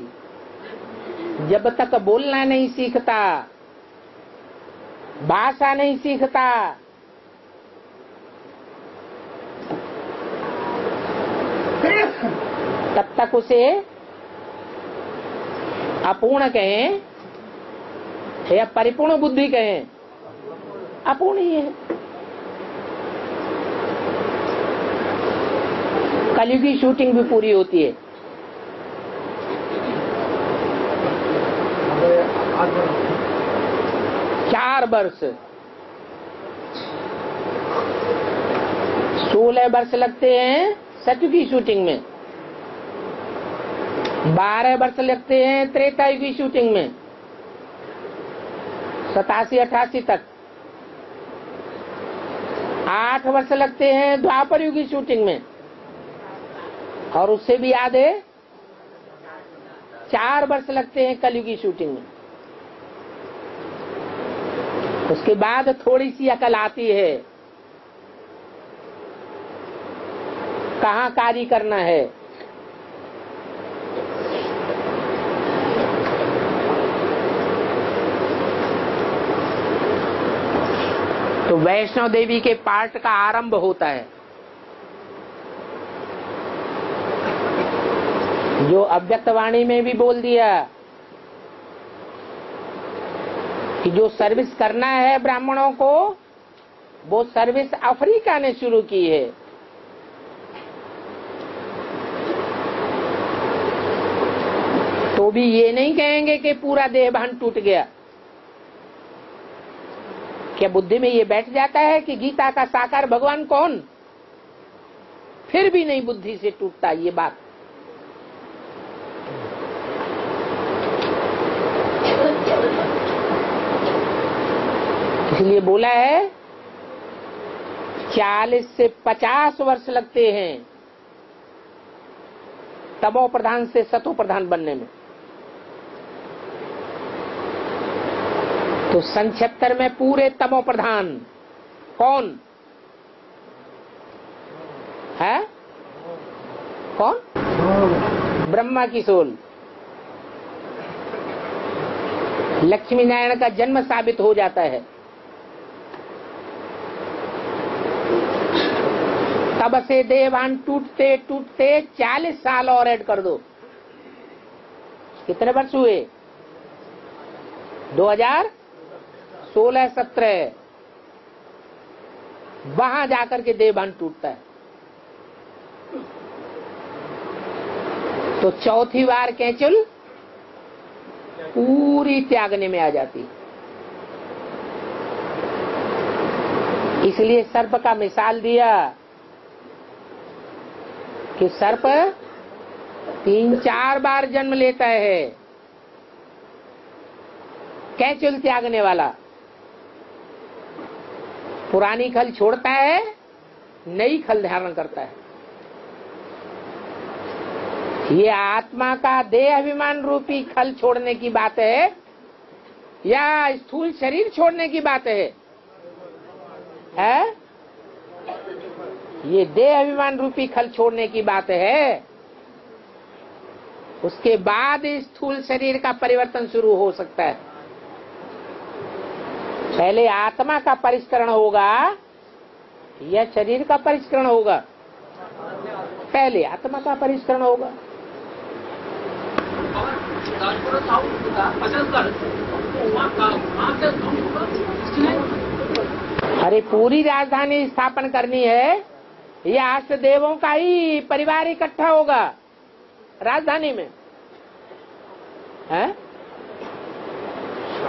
जब तक बोलना नहीं सीखता, भाषा नहीं सीखता, तब तक उसे अपूर्ण कहें या परिपूर्ण बुद्धि कहें, अपूर्ण ही है। कलयुग की शूटिंग भी पूरी होती है। चार वर्ष सोलह वर्ष लगते हैं सतयुग की शूटिंग में, बारह वर्ष लगते हैं त्रेता युग की शूटिंग में, सतासी अठासी तक आठ वर्ष लगते हैं द्वापर युग की शूटिंग में, और उससे भी आधे चार वर्ष लगते हैं कलयुग की शूटिंग में। उसके बाद थोड़ी सी अकल आती है कहाँ कार्य करना है। तो वैष्णो देवी के पाठ का आरंभ होता है, जो अव्यक्त वाणी में भी बोल दिया कि जो सर्विस करना है ब्राह्मणों को, वो सर्विस अफ्रीका ने शुरू की है। तो भी ये नहीं कहेंगे कि पूरा देहभान टूट गया। क्या बुद्धि में ये बैठ जाता है कि गीता का साकार भगवान कौन? फिर भी नहीं बुद्धि से टूटता ये बात। इसलिए बोला है चालीस से पचास वर्ष लगते हैं तमो प्रधान से सतो प्रधान बनने में। तो संक्षेत्र में पूरे तमो प्रधान कौन है? कौन? ब्रह्मा की सोल। लक्ष्मी नारायण का जन्म साबित हो जाता है, तब से देवान टूटते टूटते चालीस साल और ऐड कर दो। कितने वर्ष हुए? दो हजार सोलह सत्रह। वहां जाकर के देहभान टूटता है। तो चौथी बार कैंचुल पूरी त्यागने में आ जाती। इसलिए सर्प का मिसाल दिया कि सर्प तीन चार बार जन्म लेता है, कैंचुल त्यागने वाला पुरानी खल छोड़ता है, नई खल धारण करता है। ये आत्मा का देह अभिमान रूपी खल छोड़ने की बात है या स्थूल शरीर छोड़ने की बात है? है ये देह अभिमान रूपी खल छोड़ने की बात है। उसके बाद स्थूल शरीर का परिवर्तन शुरू हो सकता है। पहले आत्मा का परिष्करण होगा या शरीर का परिष्करण होगा? पहले आत्मा का परिष्करण होगा। अरे पूरी राजधानी स्थापन करनी है या अष्ट देवों का ही परिवार इकट्ठा होगा राजधानी में? है?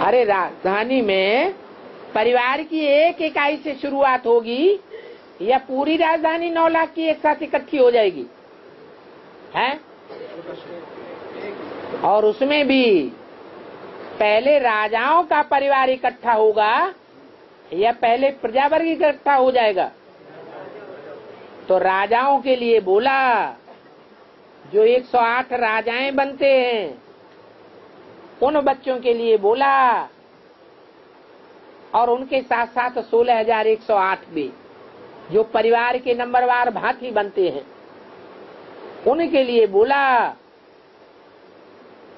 अरे राजधानी में परिवार की एक इकाई से शुरुआत होगी या पूरी राजधानी नौ लाख की एक साथ इकट्ठी हो जाएगी? हैं? और उसमें भी पहले राजाओं का परिवार इकट्ठा होगा या पहले प्रजावर्ग इकट्ठा हो जाएगा? तो राजाओं के लिए बोला जो एक सौ आठ राजाएं बनते हैं उन बच्चों के लिए बोला, और उनके साथ साथ सोलह हजार एक सौ आठ भी जो परिवार के नंबरवार भांति बनते हैं उनके लिए बोला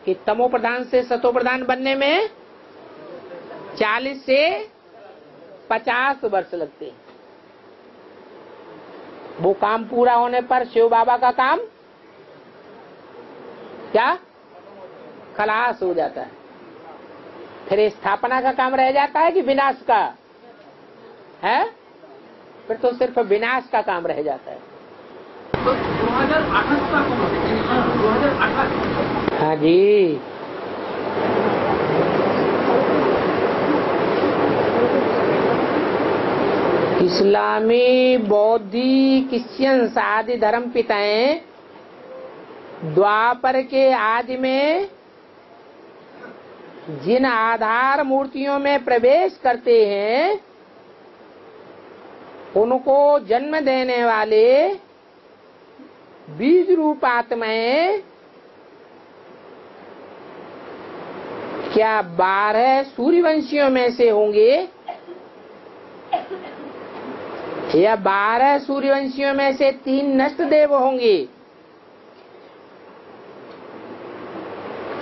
कि तमो प्रधान से सतो प्रधान बनने में चालीस से पचास वर्ष लगते हैं। वो काम पूरा होने पर शिव बाबा का काम क्या खलास हो जाता है। फिर स्थापना का काम रह जाता है कि विनाश का? है, फिर तो सिर्फ विनाश का काम रह जाता है। तो दो हज़ार अठारह हाँ जी, इस्लामी, बौद्धी, क्रिश्चियंस आदि धर्म पिताएं द्वापर के आदि में जिन आधार मूर्तियों में प्रवेश करते हैं, उनको जन्म देने वाले बीज रूप आत्माएं क्या बारह सूर्यवंशियों में से होंगे? या बारह सूर्यवंशियों में से तीन नष्ट देव होंगे?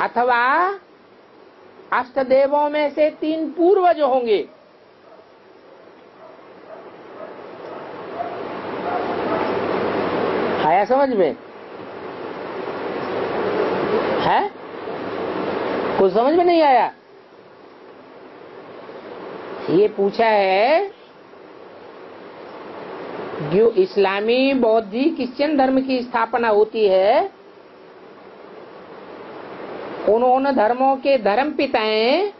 अथवा अष्ट देवों में से तीन पूर्वज होंगे? आया समझ में? है कुछ समझ में नहीं आया? ये पूछा है जो इस्लामी, बौद्धी, क्रिश्चियन धर्म की स्थापना होती है, उन्होंने धर्मों के धर्म पिताएं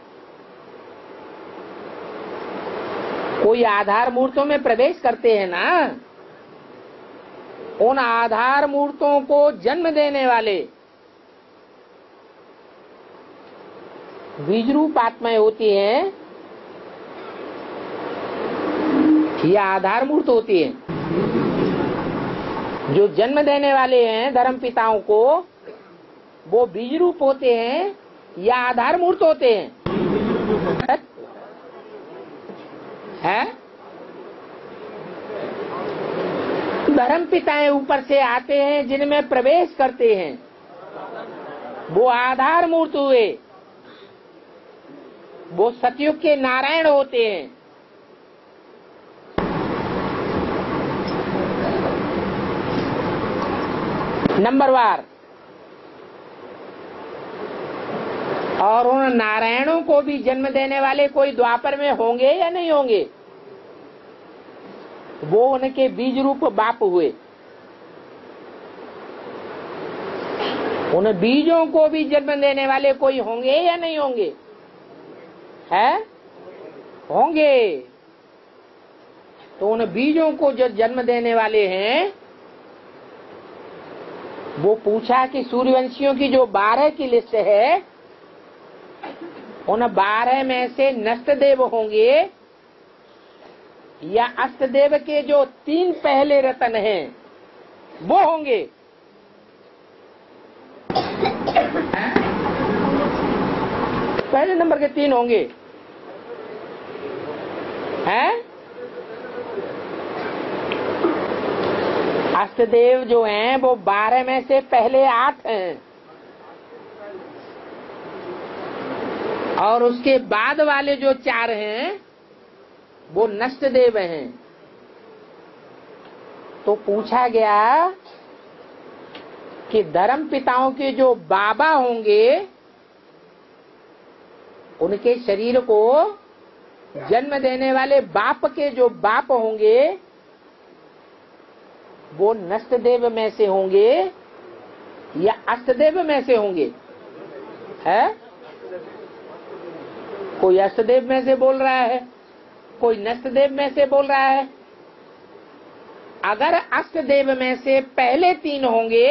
कोई आधार मूर्तों में प्रवेश करते हैं ना, उन आधार मूर्तों को जन्म देने वाले बीजरूप आत्माएं होती हैं, ये आधार मूर्त होती है। जो जन्म देने वाले हैं धर्म पिताओं को, वो बीज रूप होते हैं या आधार मूर्त होते हैं? है धर्म पिताएं ऊपर से आते हैं जिनमें प्रवेश करते हैं, वो आधार मूर्त हुए, वो सतयुग के नारायण होते हैं। नंबर वार, और उन नारायणों को भी जन्म देने वाले कोई द्वापर में होंगे या नहीं होंगे? वो उनके बीज रूप बाप हुए। उन बीजों को भी जन्म देने वाले कोई होंगे या नहीं होंगे? हैं? होंगे। तो उन बीजों को जो जन्म देने वाले हैं, वो पूछा कि सूर्यवंशियों की जो बारह की लिस्ट है, उन बारह में से नष्ट देव होंगे या अष्ट देव के जो तीन पहले रतन हैं वो होंगे? पहले नंबर के तीन होंगे, हैं? अष्ट देव जो हैं वो बारह में से पहले आठ हैं, और उसके बाद वाले जो चार हैं वो नष्ट देव हैं। तो पूछा गया कि धर्म पिताओं के जो बाबा होंगे, उनके शरीर को जन्म देने वाले बाप के जो बाप होंगे, वो नष्ट देव में से होंगे या अष्ट देव में से होंगे? है? कोई अष्टदेव में से बोल रहा है, कोई नष्टदेव में से बोल रहा है। अगर अष्टदेव में से पहले तीन होंगे,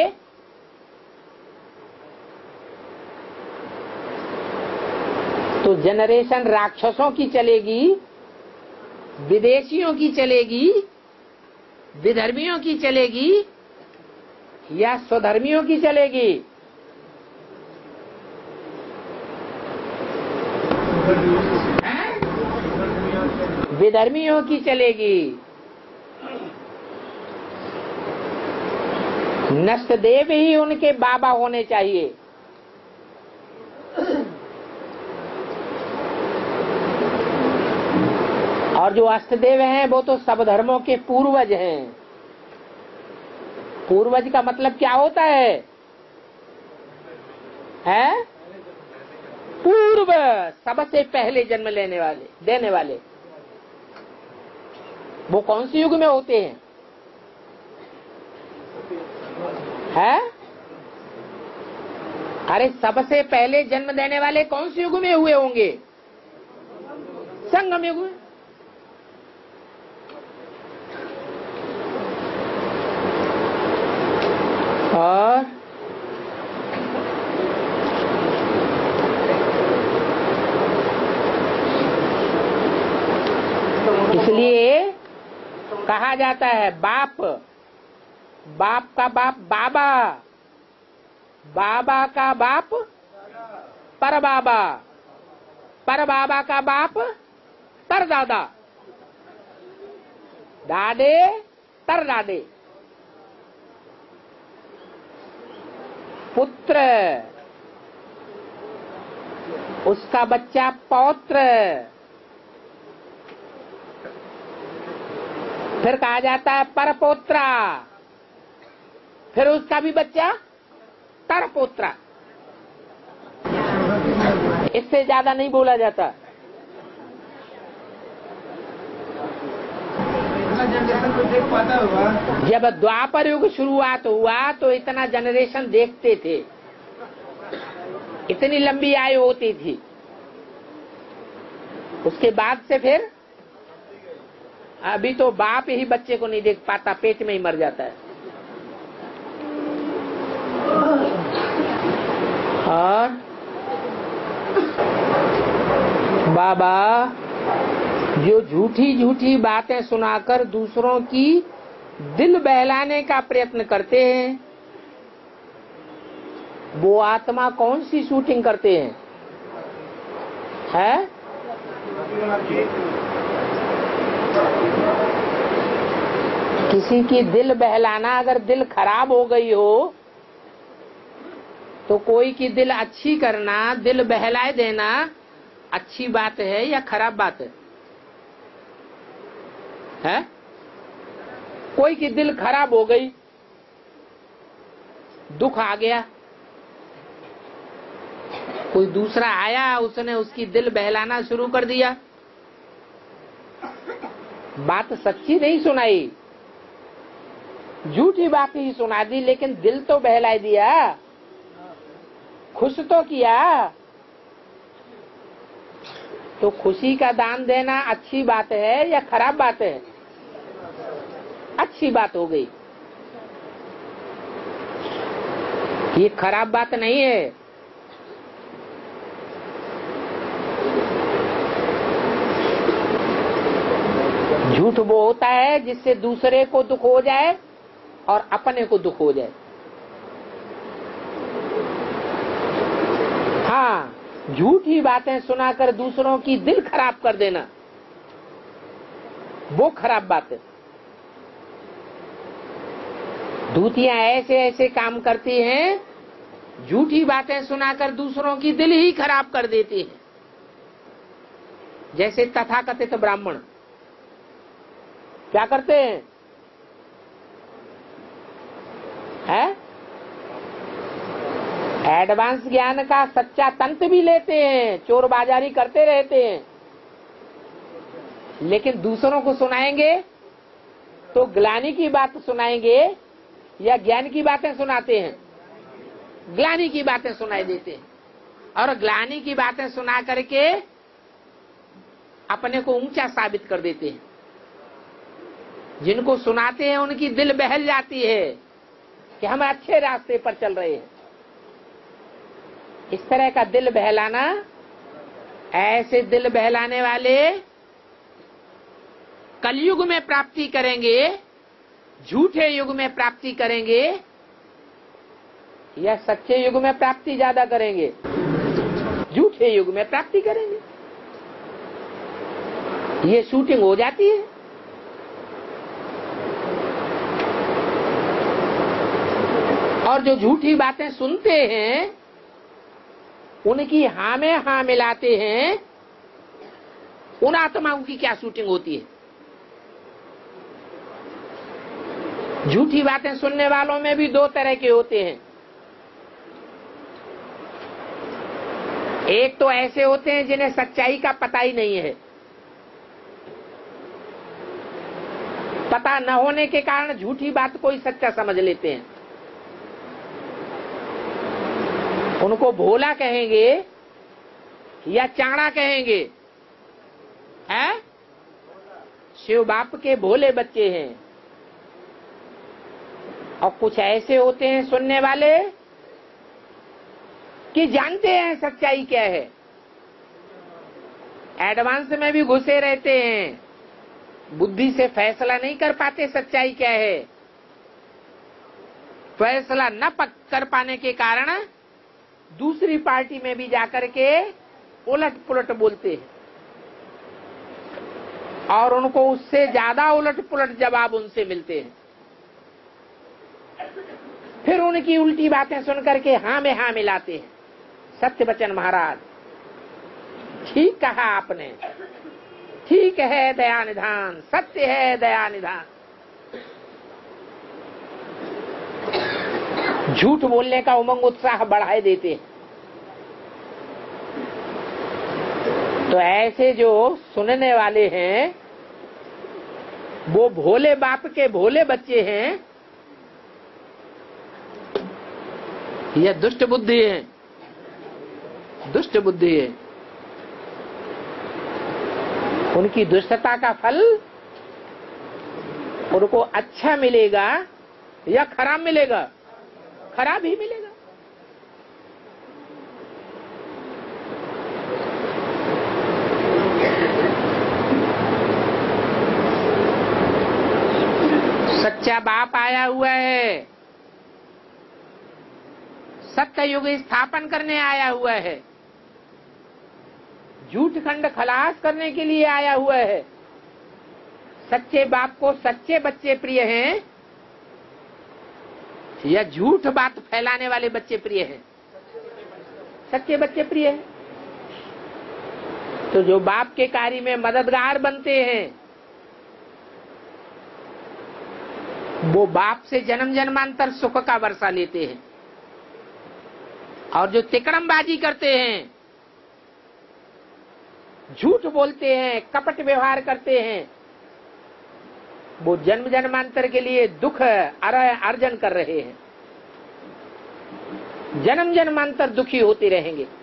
तो जनरेशन राक्षसों की चलेगी, विदेशियों की चलेगी, विधर्मियों की चलेगी या स्वधर्मियों की चलेगी? विधर्मियों की चलेगी। नष्ट देव ही उनके बाबा होने चाहिए। और जो अष्ट देव हैं वो तो सब धर्मों के पूर्वज हैं। पूर्वज का मतलब क्या होता है? है? पूर्व, सबसे पहले जन्म लेने वाले, देने वाले। वो कौन से युग में होते हैं? है? अरे सबसे पहले जन्म देने वाले कौन से युग में हुए होंगे? संगम युग। और इसलिए कहा जाता है बाप, बाप का बाप बाबा, बाबा का बाप पर बाबा, पर बाबा का बाप तर दादा, दादे तर दादे, पुत्र उसका बच्चा पौत्र। फिर कहा जाता है परपोत्रा, फिर उसका भी बच्चा तरपोत्रा। इससे ज्यादा नहीं बोला जाता। जब द्वापर युग शुरुआत हुआ तो इतना जनरेशन देखते थे, इतनी लंबी आयु होती थी। उसके बाद से फिर अभी तो बाप ही बच्चे को नहीं देख पाता, पेट में ही मर जाता है। और बाबा जो झूठी झूठी बातें सुनाकर दूसरों की दिल बहलाने का प्रयत्न करते हैं, वो आत्मा कौन सी शूटिंग करते हैं? है? किसी की दिल बहलाना। अगर दिल खराब हो गई हो तो कोई की दिल अच्छी करना, दिल बहलाए देना अच्छी बात है या खराब बात है? है? कोई की दिल खराब हो गई, दुख आ गया, कोई दूसरा आया उसने उसकी दिल बहलाना शुरू कर दिया, बात सच्ची नहीं सुनाई, झूठी बात ही सुना दी, लेकिन दिल तो बहला दिया, खुश तो किया। तो खुशी का दान देना अच्छी बात है या खराब बात है? अच्छी बात हो गई, ये खराब बात नहीं है। झूठ वो होता है जिससे दूसरे को दुख हो जाए और अपने को दुख हो जाए। हाँ, झूठी बातें सुनाकर दूसरों की दिल खराब कर देना, वो खराब बात है। दूतियां ऐसे ऐसे काम करती हैं, झूठी बातें सुनाकर दूसरों की दिल ही खराब कर देती हैं। जैसे तथाकथित ब्राह्मण क्या करते हैं? है? एडवांस ज्ञान का सच्चा तंत्र भी लेते हैं, चोर बाजारी करते रहते हैं, लेकिन दूसरों को सुनाएंगे तो ग्लानि की बात सुनाएंगे या ज्ञान की बातें सुनाते हैं? ग्लानि की बातें सुनाई देते हैं। और ग्लानि की बातें सुना करके अपने को ऊंचा साबित कर देते हैं। जिनको सुनाते हैं उनकी दिल बहल जाती है कि हम अच्छे रास्ते पर चल रहे हैं। इस तरह का दिल बहलाना, ऐसे दिल बहलाने वाले कलयुग में प्राप्ति करेंगे, झूठे युग में प्राप्ति करेंगे या सच्चे युग में प्राप्ति ज्यादा करेंगे? झूठे युग में प्राप्ति करेंगे। ये शूटिंग हो जाती है। और जो झूठी बातें सुनते हैं उनकी हाँ में हाँ मिलाते हैं, उन आत्माओं की क्या शूटिंग होती है। झूठी बातें सुनने वालों में भी दो तरह के होते हैं। एक तो ऐसे होते हैं जिन्हें सच्चाई का पता ही नहीं है, पता न होने के कारण झूठी बात को ही सच्चा समझ लेते हैं। उनको भोला कहेंगे या चाणा कहेंगे, हैं? शिव बाप के भोले बच्चे हैं। और कुछ ऐसे होते हैं सुनने वाले कि जानते हैं सच्चाई क्या है, एडवांस में भी घुसे रहते हैं, बुद्धि से फैसला नहीं कर पाते सच्चाई क्या है। फैसला न कर पाने के कारण दूसरी पार्टी में भी जाकर के उलट पुलट बोलते हैं और उनको उससे ज्यादा उलट पुलट जवाब उनसे मिलते हैं। फिर उनकी उल्टी बातें सुनकर के हाँ में हाँ मिलाते हैं। सत्य बचन महाराज, ठीक कहा आपने, ठीक है दया निधान, सत्य है दया निधान। झूठ बोलने का उमंग उत्साह बढ़ाए देते हैं। तो ऐसे जो सुनने वाले हैं वो भोले बाप के भोले बच्चे हैं या दुष्ट बुद्धि है, दुष्ट बुद्धि है। उनकी दुष्टता का फल उनको अच्छा मिलेगा या खराब मिलेगा? खराब ही मिलेगा। सच्चा बाप आया हुआ है, सत्ययुग स्थापन करने आया हुआ है, झूठ खंड खलास करने के लिए आया हुआ है। सच्चे बाप को सच्चे बच्चे प्रिय हैं या झूठ बात फैलाने वाले बच्चे प्रिय हैं? सच्चे बच्चे प्रिय हैं। तो जो बाप के कार्य में मददगार बनते हैं वो बाप से जन्म जन्मांतर सुख का वर्षा लेते हैं, और जो तिकड़मबाजी करते हैं, झूठ बोलते हैं, कपट व्यवहार करते हैं, वो जन्म जन्मांतर के लिए दुख अर्जन कर रहे हैं, जन्म जन्मांतर दुखी होते रहेंगे।